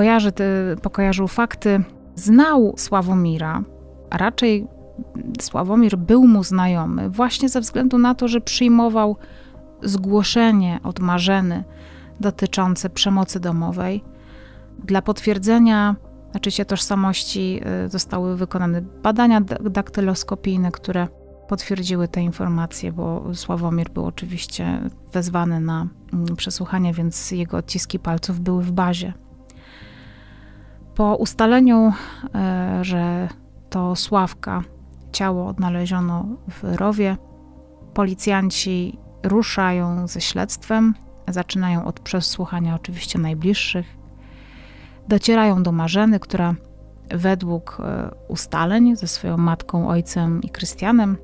pokojarzył fakty, znał Sławomira, a raczej Sławomir był mu znajomy właśnie ze względu na to, że przyjmował zgłoszenie od Marzeny dotyczące przemocy domowej. Dla potwierdzenia oczywiście tożsamości zostały wykonane badania daktyloskopijne, które potwierdziły te informacje, bo Sławomir był oczywiście wezwany na przesłuchanie, więc jego odciski palców były w bazie. Po ustaleniu, że to Sławka, ciało odnaleziono w rowie, policjanci ruszają ze śledztwem, zaczynają od przesłuchania oczywiście najbliższych. Docierają do Marzeny, która według ustaleń ze swoją matką, ojcem i Krystianem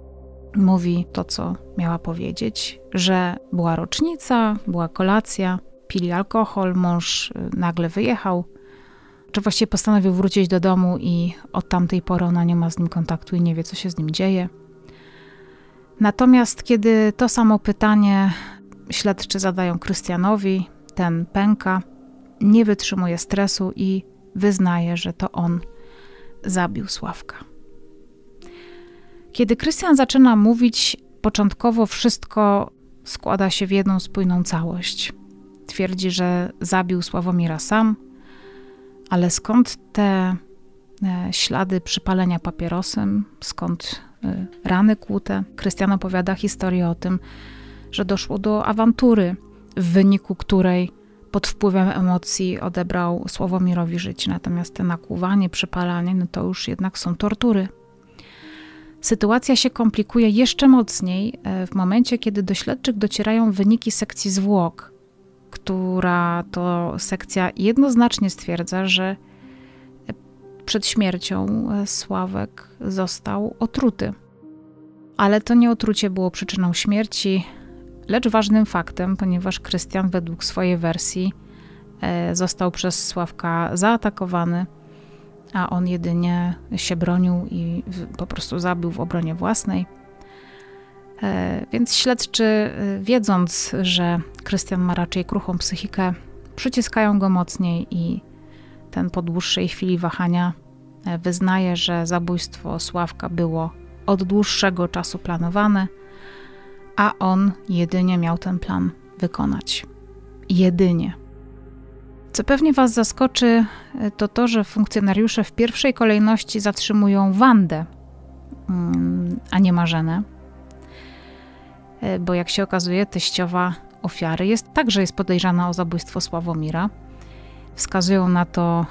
mówi to, co miała powiedzieć, że była rocznica, była kolacja, pili alkohol, mąż nagle wyjechał, czy właściwie postanowił wrócić do domu i od tamtej pory ona nie ma z nim kontaktu i nie wie, co się z nim dzieje. Natomiast kiedy to samo pytanie śledczy zadają Krystianowi, ten pęka, nie wytrzymuje stresu i wyznaje, że to on zabił Sławka. Kiedy Krystian zaczyna mówić, początkowo wszystko składa się w jedną spójną całość. Twierdzi, że zabił Sławomira sam, ale skąd te ślady przypalenia papierosem, skąd rany kłute? Krystian opowiada historię o tym, że doszło do awantury, w wyniku której pod wpływem emocji odebrał Sławomirowi życie, natomiast te nakłuwanie, przypalanie, no to już jednak są tortury. Sytuacja się komplikuje jeszcze mocniej w momencie, kiedy do śledczych docierają wyniki sekcji zwłok, która to sekcja jednoznacznie stwierdza, że przed śmiercią Sławek został otruty. Ale to nie otrucie było przyczyną śmierci, lecz ważnym faktem, ponieważ Krystian według swojej wersji został przez Sławka zaatakowany, a on jedynie się bronił i po prostu zabił w obronie własnej. Więc śledczy, wiedząc, że Krystian ma raczej kruchą psychikę, przyciskają go mocniej i ten po dłuższej chwili wahania wyznaje, że zabójstwo Sławka było od dłuższego czasu planowane, a on jedynie miał ten plan wykonać. Jedynie. Co pewnie was zaskoczy, to to, że funkcjonariusze w pierwszej kolejności zatrzymują Wandę, a nie Marzenę. Bo jak się okazuje, teściowa ofiary także jest podejrzana o zabójstwo Sławomira. Wskazują na to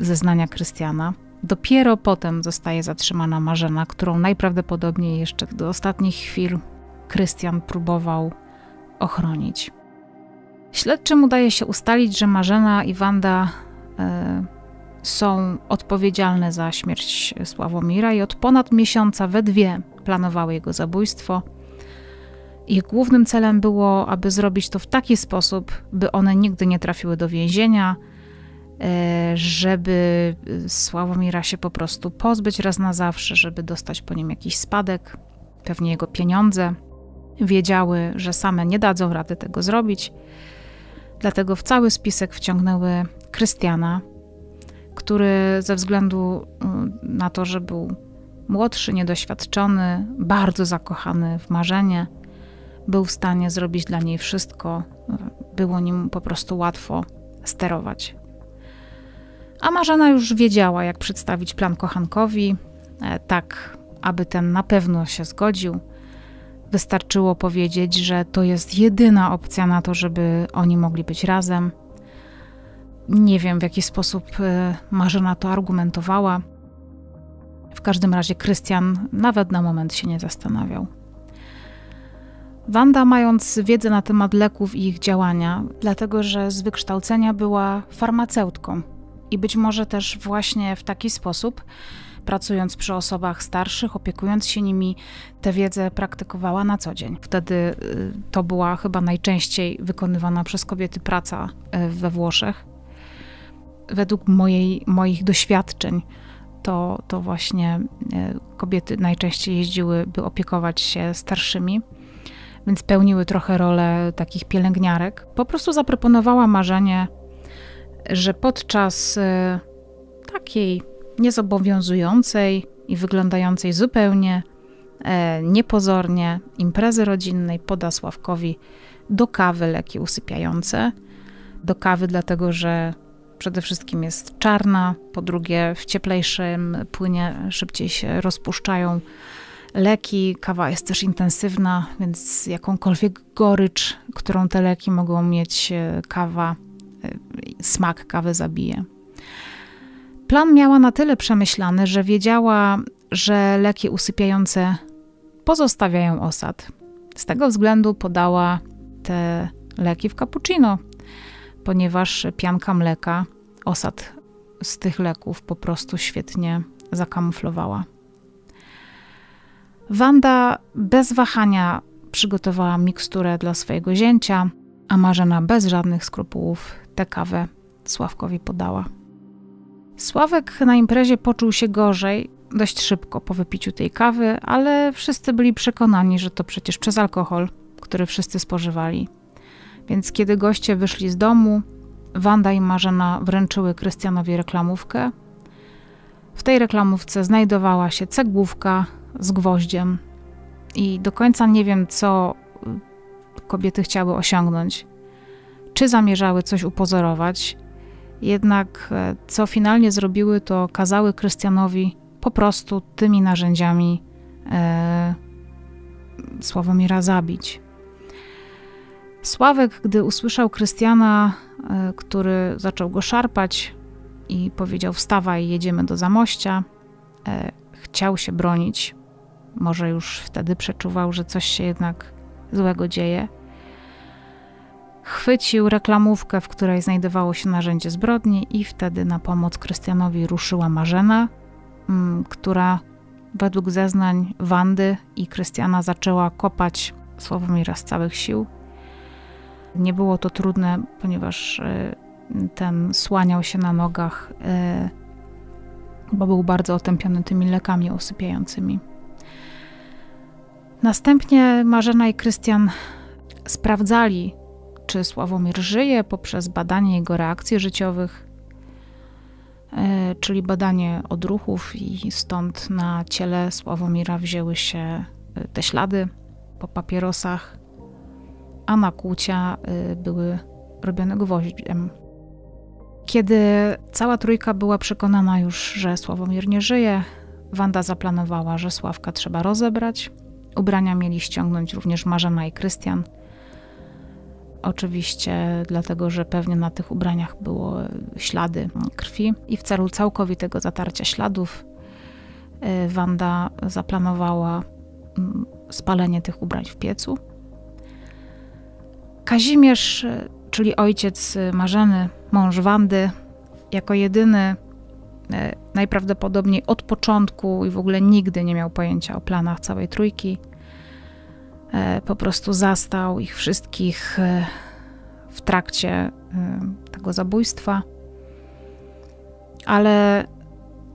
zeznania Krystiana. Dopiero potem zostaje zatrzymana Marzena, którą najprawdopodobniej jeszcze do ostatnich chwil Krystian próbował ochronić. Śledczym udaje się ustalić, że Marzena i Wanda są odpowiedzialne za śmierć Sławomira i od ponad miesiąca we dwie planowały jego zabójstwo. Ich głównym celem było, aby zrobić to w taki sposób, by one nigdy nie trafiły do więzienia, żeby Sławomira się po prostu pozbyć raz na zawsze, żeby dostać po nim jakiś spadek, pewnie jego pieniądze. Wiedziały, że same nie dadzą rady tego zrobić, dlatego w cały spisek wciągnęły Krystiana, który ze względu na to, że był młodszy, niedoświadczony, bardzo zakochany w Marzenie, był w stanie zrobić dla niej wszystko, było nim po prostu łatwo sterować. A Marzena już wiedziała, jak przedstawić plan kochankowi, tak aby ten na pewno się zgodził. Wystarczyło powiedzieć, że to jest jedyna opcja na to, żeby oni mogli być razem. Nie wiem, w jaki sposób Marzena to argumentowała. W każdym razie Krystian nawet na moment się nie zastanawiał. Wanda, mając wiedzę na temat leków i ich działania, dlatego że z wykształcenia była farmaceutką i być może też właśnie w taki sposób, pracując przy osobach starszych, opiekując się nimi, tę wiedzę praktykowała na co dzień. Wtedy to była chyba najczęściej wykonywana przez kobiety praca we Włoszech. Według moich doświadczeń to właśnie kobiety najczęściej jeździły, by opiekować się starszymi, więc pełniły trochę rolę takich pielęgniarek. Po prostu zaproponowała Marzenie, że podczas takiej niezobowiązującej i wyglądającej zupełnie niepozornie imprezy rodzinnej poda Sławkowi do kawy leki usypiające. Do kawy dlatego, że przede wszystkim jest czarna, po drugie w cieplejszym płynie szybciej się rozpuszczają leki. Kawa jest też intensywna, więc jakąkolwiek gorycz, którą te leki mogą mieć, kawa, smak kawy zabije. Plan miała na tyle przemyślany, że wiedziała, że leki usypiające pozostawiają osad. Z tego względu podała te leki w cappuccino, ponieważ pianka mleka osad z tych leków po prostu świetnie zakamuflowała. Wanda bez wahania przygotowała miksturę dla swojego zięcia, a Marzena bez żadnych skrupułów tę kawę Sławkowi podała. Sławek na imprezie poczuł się gorzej dość szybko po wypiciu tej kawy, ale wszyscy byli przekonani, że to przecież przez alkohol, który wszyscy spożywali. Więc kiedy goście wyszli z domu, Wanda i Marzena wręczyły Krystianowi reklamówkę. W tej reklamówce znajdowała się cegłówka z gwoździem i do końca nie wiem, co kobiety chciały osiągnąć. Czy zamierzały coś upozorować? Jednak co finalnie zrobiły, to kazały Krystianowi po prostu tymi narzędziami Sławomira zabić. Sławek, gdy usłyszał Krystiana, który zaczął go szarpać i powiedział: wstawaj, jedziemy do Zamościa, chciał się bronić. Może już wtedy przeczuwał, że coś się jednak złego dzieje. Chwycił reklamówkę, w której znajdowało się narzędzie zbrodni, i wtedy na pomoc Krystianowi ruszyła Marzena, która według zeznań Wandy i Krystiana zaczęła kopać Sławomira z całych sił. Nie było to trudne, ponieważ ten słaniał się na nogach, bo był bardzo otępiony tymi lekami usypiającymi. Następnie Marzena i Krystian sprawdzali, czy Sławomir żyje, poprzez badanie jego reakcji życiowych, czyli badanie odruchów, i stąd na ciele Sławomira wzięły się te ślady po papierosach, a nakłucia były robione gwoździem. Kiedy cała trójka była przekonana już, że Sławomir nie żyje, Wanda zaplanowała, że Sławka trzeba rozebrać. Ubrania mieli ściągnąć również Marzena i Krystian. Oczywiście dlatego, że pewnie na tych ubraniach było ślady krwi i w celu całkowitego zatarcia śladów Wanda zaplanowała spalenie tych ubrań w piecu. Kazimierz, czyli ojciec Marzeny, mąż Wandy, jako jedyny najprawdopodobniej od początku i w ogóle nigdy nie miał pojęcia o planach całej trójki. Po prostu zastał ich wszystkich w trakcie tego zabójstwa. Ale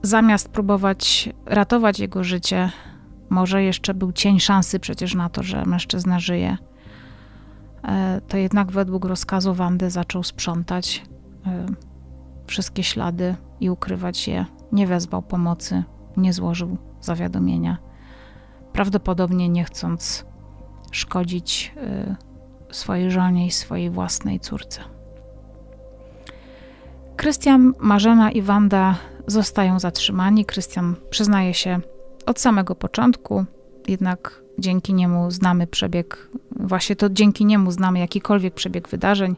zamiast próbować ratować jego życie, może jeszcze był cień szansy przecież na to, że mężczyzna żyje, to jednak według rozkazu Wandy zaczął sprzątać wszystkie ślady i ukrywać je. Nie wezwał pomocy, nie złożył zawiadomienia. Prawdopodobnie nie chcąc szkodzić swojej żonie i swojej własnej córce. Krystian, Marzena i Wanda zostają zatrzymani. Krystian przyznaje się od samego początku, jednak dzięki niemu znamy przebieg, właśnie to dzięki niemu znamy jakikolwiek przebieg wydarzeń.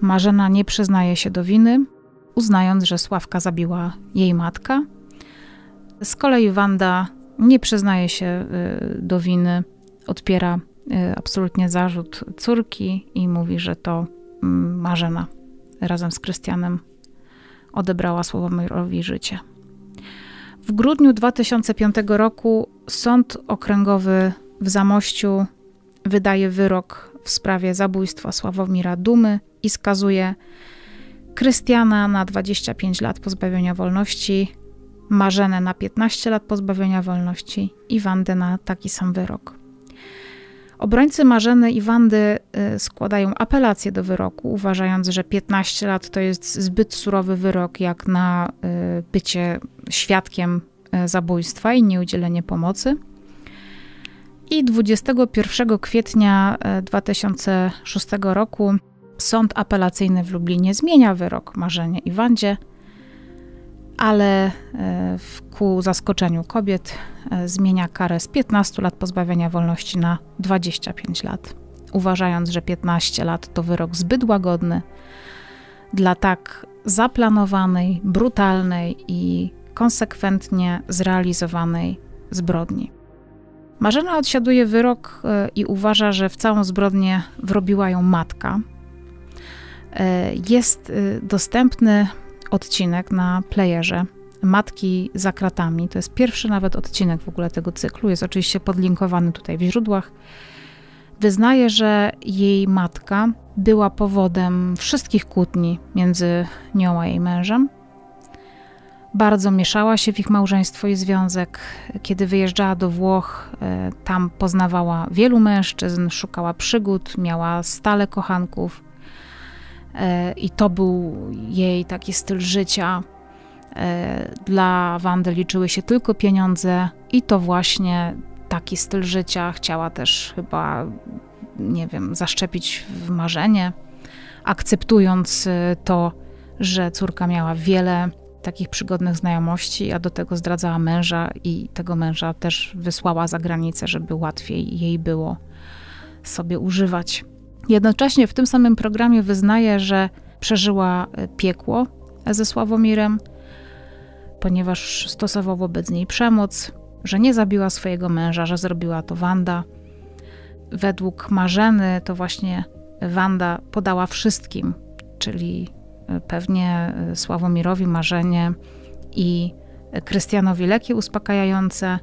Marzena nie przyznaje się do winy, uznając, że Sławka zabiła jej matka. Z kolei Wanda nie przyznaje się do winy, odpiera absolutnie zarzut córki i mówi, że to Marzena razem z Krystianem odebrała Sławomirowi życie. W grudniu 2005 roku Sąd Okręgowy w Zamościu wydaje wyrok w sprawie zabójstwa Sławomira Dumy i skazuje Krystiana na 25 lat pozbawienia wolności, Marzenę na 15 lat pozbawienia wolności i Wandę na taki sam wyrok. Obrońcy Marzeny i Wandy składają apelację do wyroku, uważając, że 15 lat to jest zbyt surowy wyrok jak na bycie świadkiem zabójstwa i nieudzielenie pomocy. I 21 kwietnia 2006 roku Sąd Apelacyjny w Lublinie zmienia wyrok Marzenie i Wandzie, ale ku zaskoczeniu kobiet zmienia karę z 15 lat pozbawienia wolności na 25 lat, uważając, że 15 lat to wyrok zbyt łagodny dla tak zaplanowanej, brutalnej i konsekwentnie zrealizowanej zbrodni. Marzena odsiaduje wyrok i uważa, że w całą zbrodnię wrobiła ją matka. Jest dostępny odcinek na playerze Matki za kratami. To jest pierwszy nawet odcinek w ogóle tego cyklu. Jest oczywiście podlinkowany tutaj w źródłach. Wyznaje, że jej matka była powodem wszystkich kłótni między nią a jej mężem. Bardzo mieszała się w ich małżeństwo i związek. Kiedy wyjeżdżała do Włoch, tam poznawała wielu mężczyzn, szukała przygód, miała stale kochanków. I to był jej taki styl życia. Dla Wandy liczyły się tylko pieniądze i to właśnie taki styl życia chciała też chyba, nie wiem, zaszczepić w Marzenie, akceptując to, że córka miała wiele takich przygodnych znajomości, a do tego zdradzała męża i tego męża też wysłała za granicę, żeby łatwiej jej było sobie używać. Jednocześnie w tym samym programie wyznaje, że przeżyła piekło ze Sławomirem, ponieważ stosował wobec niej przemoc, że nie zabiła swojego męża, że zrobiła to Wanda. Według Marzeny to właśnie Wanda podała wszystkim, czyli pewnie Sławomirowi, Marzenie i Krystianowi leki uspokajające.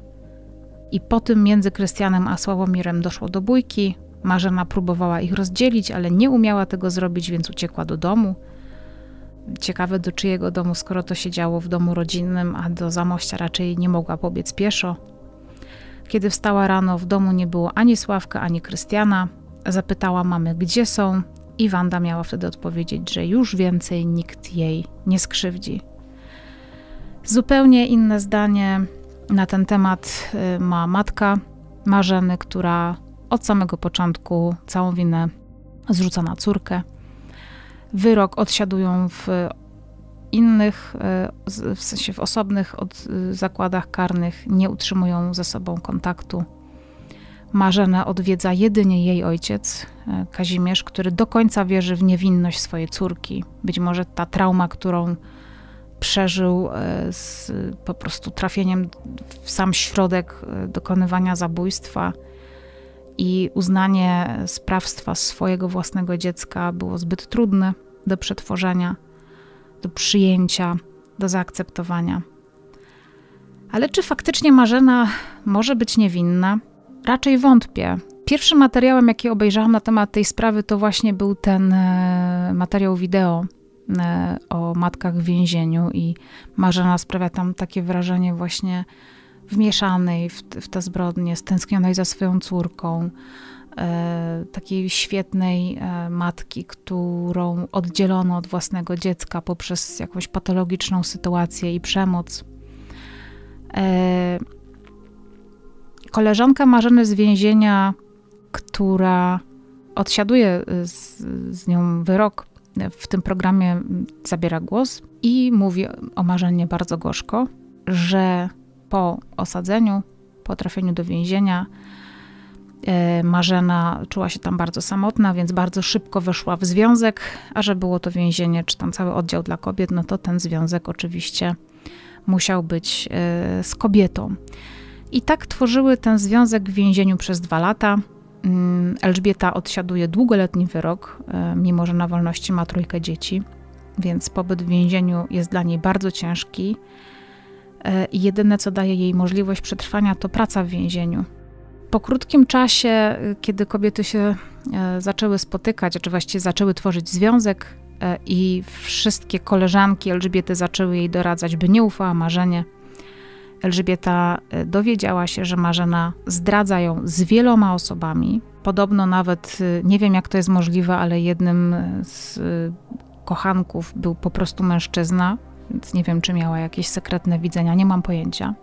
I po tym między Krystianem a Sławomirem doszło do bójki. Marzena próbowała ich rozdzielić, ale nie umiała tego zrobić, więc uciekła do domu. Ciekawe, do czyjego domu, skoro to się działo w domu rodzinnym, a do Zamościa raczej nie mogła pobiec pieszo. Kiedy wstała rano, w domu nie było ani Sławka, ani Krystiana. Zapytała mamy, gdzie są, i Wanda miała wtedy odpowiedzieć, że już więcej nikt jej nie skrzywdzi. Zupełnie inne zdanie na ten temat ma matka Marzeny, która od samego początku całą winę zrzuca na córkę. Wyrok odsiadują w innych, w sensie w osobnych zakładach karnych, nie utrzymują ze sobą kontaktu. Marzenę odwiedza jedynie jej ojciec, Kazimierz, który do końca wierzy w niewinność swojej córki. Być może ta trauma, którą przeżył z po prostu trafieniem w sam środek dokonywania zabójstwa i uznanie sprawstwa swojego własnego dziecka było zbyt trudne do przetworzenia, do przyjęcia, do zaakceptowania. Ale czy faktycznie Marzena może być niewinna? Raczej wątpię. Pierwszym materiałem, jaki obejrzałam na temat tej sprawy, to właśnie był ten materiał wideo o matkach w więzieniu i Marzena sprawia tam takie wrażenie właśnie wmieszanej w tę zbrodnię, stęsknionej za swoją córką, takiej świetnej matki, którą oddzielono od własnego dziecka poprzez jakąś patologiczną sytuację i przemoc. Koleżanka Marzeny z więzienia, która odsiaduje z nią wyrok, w tym programie zabiera głos i mówi o Marzenie bardzo gorzko, że po osadzeniu, po trafieniu do więzienia Marzena czuła się tam bardzo samotna, więc bardzo szybko weszła w związek, a że było to więzienie, czy tam cały oddział dla kobiet, no to ten związek oczywiście musiał być z kobietą. I tak tworzyły ten związek w więzieniu przez 2 lata. Elżbieta odsiaduje długoletni wyrok, mimo że na wolności ma 3 dzieci, więc pobyt w więzieniu jest dla niej bardzo ciężki. I jedyne, co daje jej możliwość przetrwania, to praca w więzieniu. Po krótkim czasie, kiedy kobiety się zaczęły spotykać, czy właściwie zaczęły tworzyć związek i wszystkie koleżanki Elżbiety zaczęły jej doradzać, by nie ufała Marzenie, Elżbieta dowiedziała się, że Marzena zdradza ją z wieloma osobami. Podobno nawet, nie wiem jak to jest możliwe, ale jednym z kochanków był po prostu mężczyzna, więc nie wiem, czy miała jakieś sekretne widzenia, nie mam pojęcia.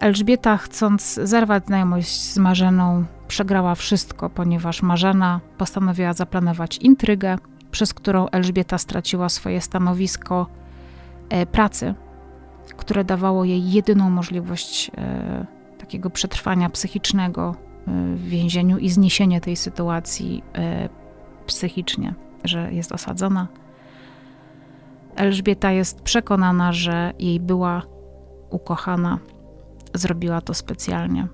Elżbieta, chcąc zerwać znajomość z Marzeną, przegrała wszystko, ponieważ Marzena postanowiła zaplanować intrygę, przez którą Elżbieta straciła swoje stanowisko pracy, które dawało jej jedyną możliwość takiego przetrwania psychicznego w więzieniu i zniesienie tej sytuacji psychicznie, że jest osadzona. Elżbieta jest przekonana, że jej była ukochana zrobiła to specjalnie.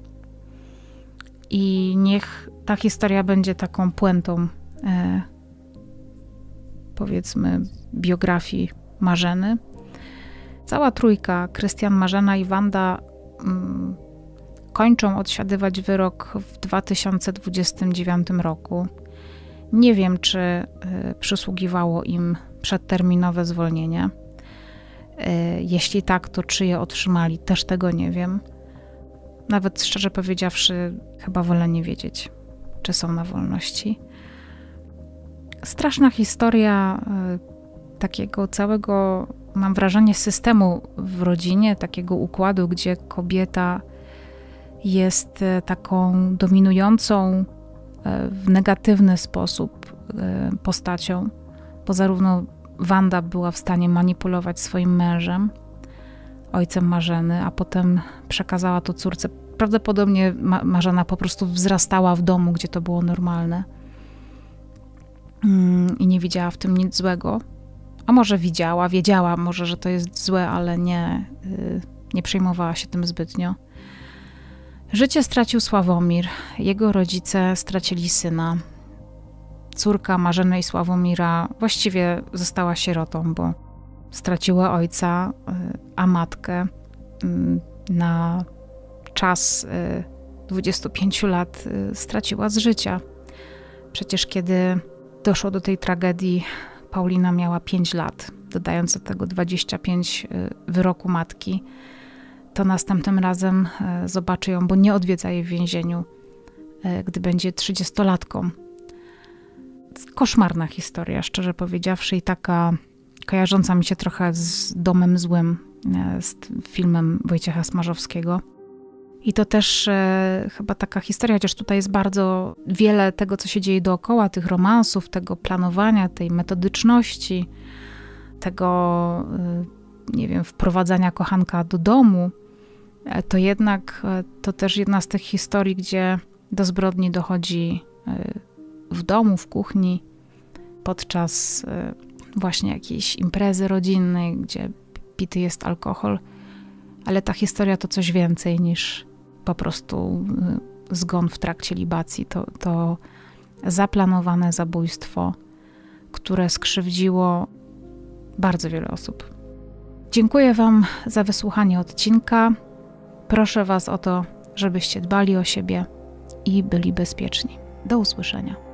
I niech ta historia będzie taką puentą, powiedzmy, biografii Marzeny. Cała trójka, Krystian, Marzena i Wanda, kończą odsiadywać wyrok w 2029 roku. Nie wiem, czy przysługiwało im przedterminowe zwolnienie. Jeśli tak, to czy je otrzymali, też tego nie wiem. Nawet szczerze powiedziawszy, chyba wolę nie wiedzieć, czy są na wolności. Straszna historia takiego całego, mam wrażenie, systemu w rodzinie, takiego układu, gdzie kobieta jest taką dominującą w negatywny sposób postacią, bo zarówno Wanda była w stanie manipulować swoim mężem, ojcem Marzeny, a potem przekazała to córce. Prawdopodobnie Marzena po prostu wzrastała w domu, gdzie to było normalne i nie widziała w tym nic złego. A może widziała, wiedziała może, że to jest złe, ale nie przejmowała się tym zbytnio. Życie stracił Sławomir, jego rodzice stracili syna. Córka Marzeny i Sławomira właściwie została sierotą, bo straciła ojca, a matkę na czas 25 lat straciła z życia. Przecież kiedy doszło do tej tragedii, Paulina miała 5 lat, dodając do tego 25 wyroku matki, to następnym razem zobaczy ją, bo nie odwiedza jej w więzieniu, gdy będzie 30-latką. Koszmarna historia, szczerze powiedziawszy, i taka kojarząca mi się trochę z Domem Złym, z filmem Wojciecha Smarzowskiego. I to też chyba taka historia, chociaż tutaj jest bardzo wiele tego, co się dzieje dookoła, tych romansów, tego planowania, tej metodyczności, tego, nie wiem, wprowadzania kochanka do domu, to jednak to też jedna z tych historii, gdzie do zbrodni dochodzi w domu, w kuchni, podczas właśnie jakiejś imprezy rodzinnej, gdzie pity jest alkohol. Ale ta historia to coś więcej niż po prostu zgon w trakcie libacji. To zaplanowane zabójstwo, które skrzywdziło bardzo wiele osób. Dziękuję Wam za wysłuchanie odcinka. Proszę Was o to, żebyście dbali o siebie i byli bezpieczni. Do usłyszenia.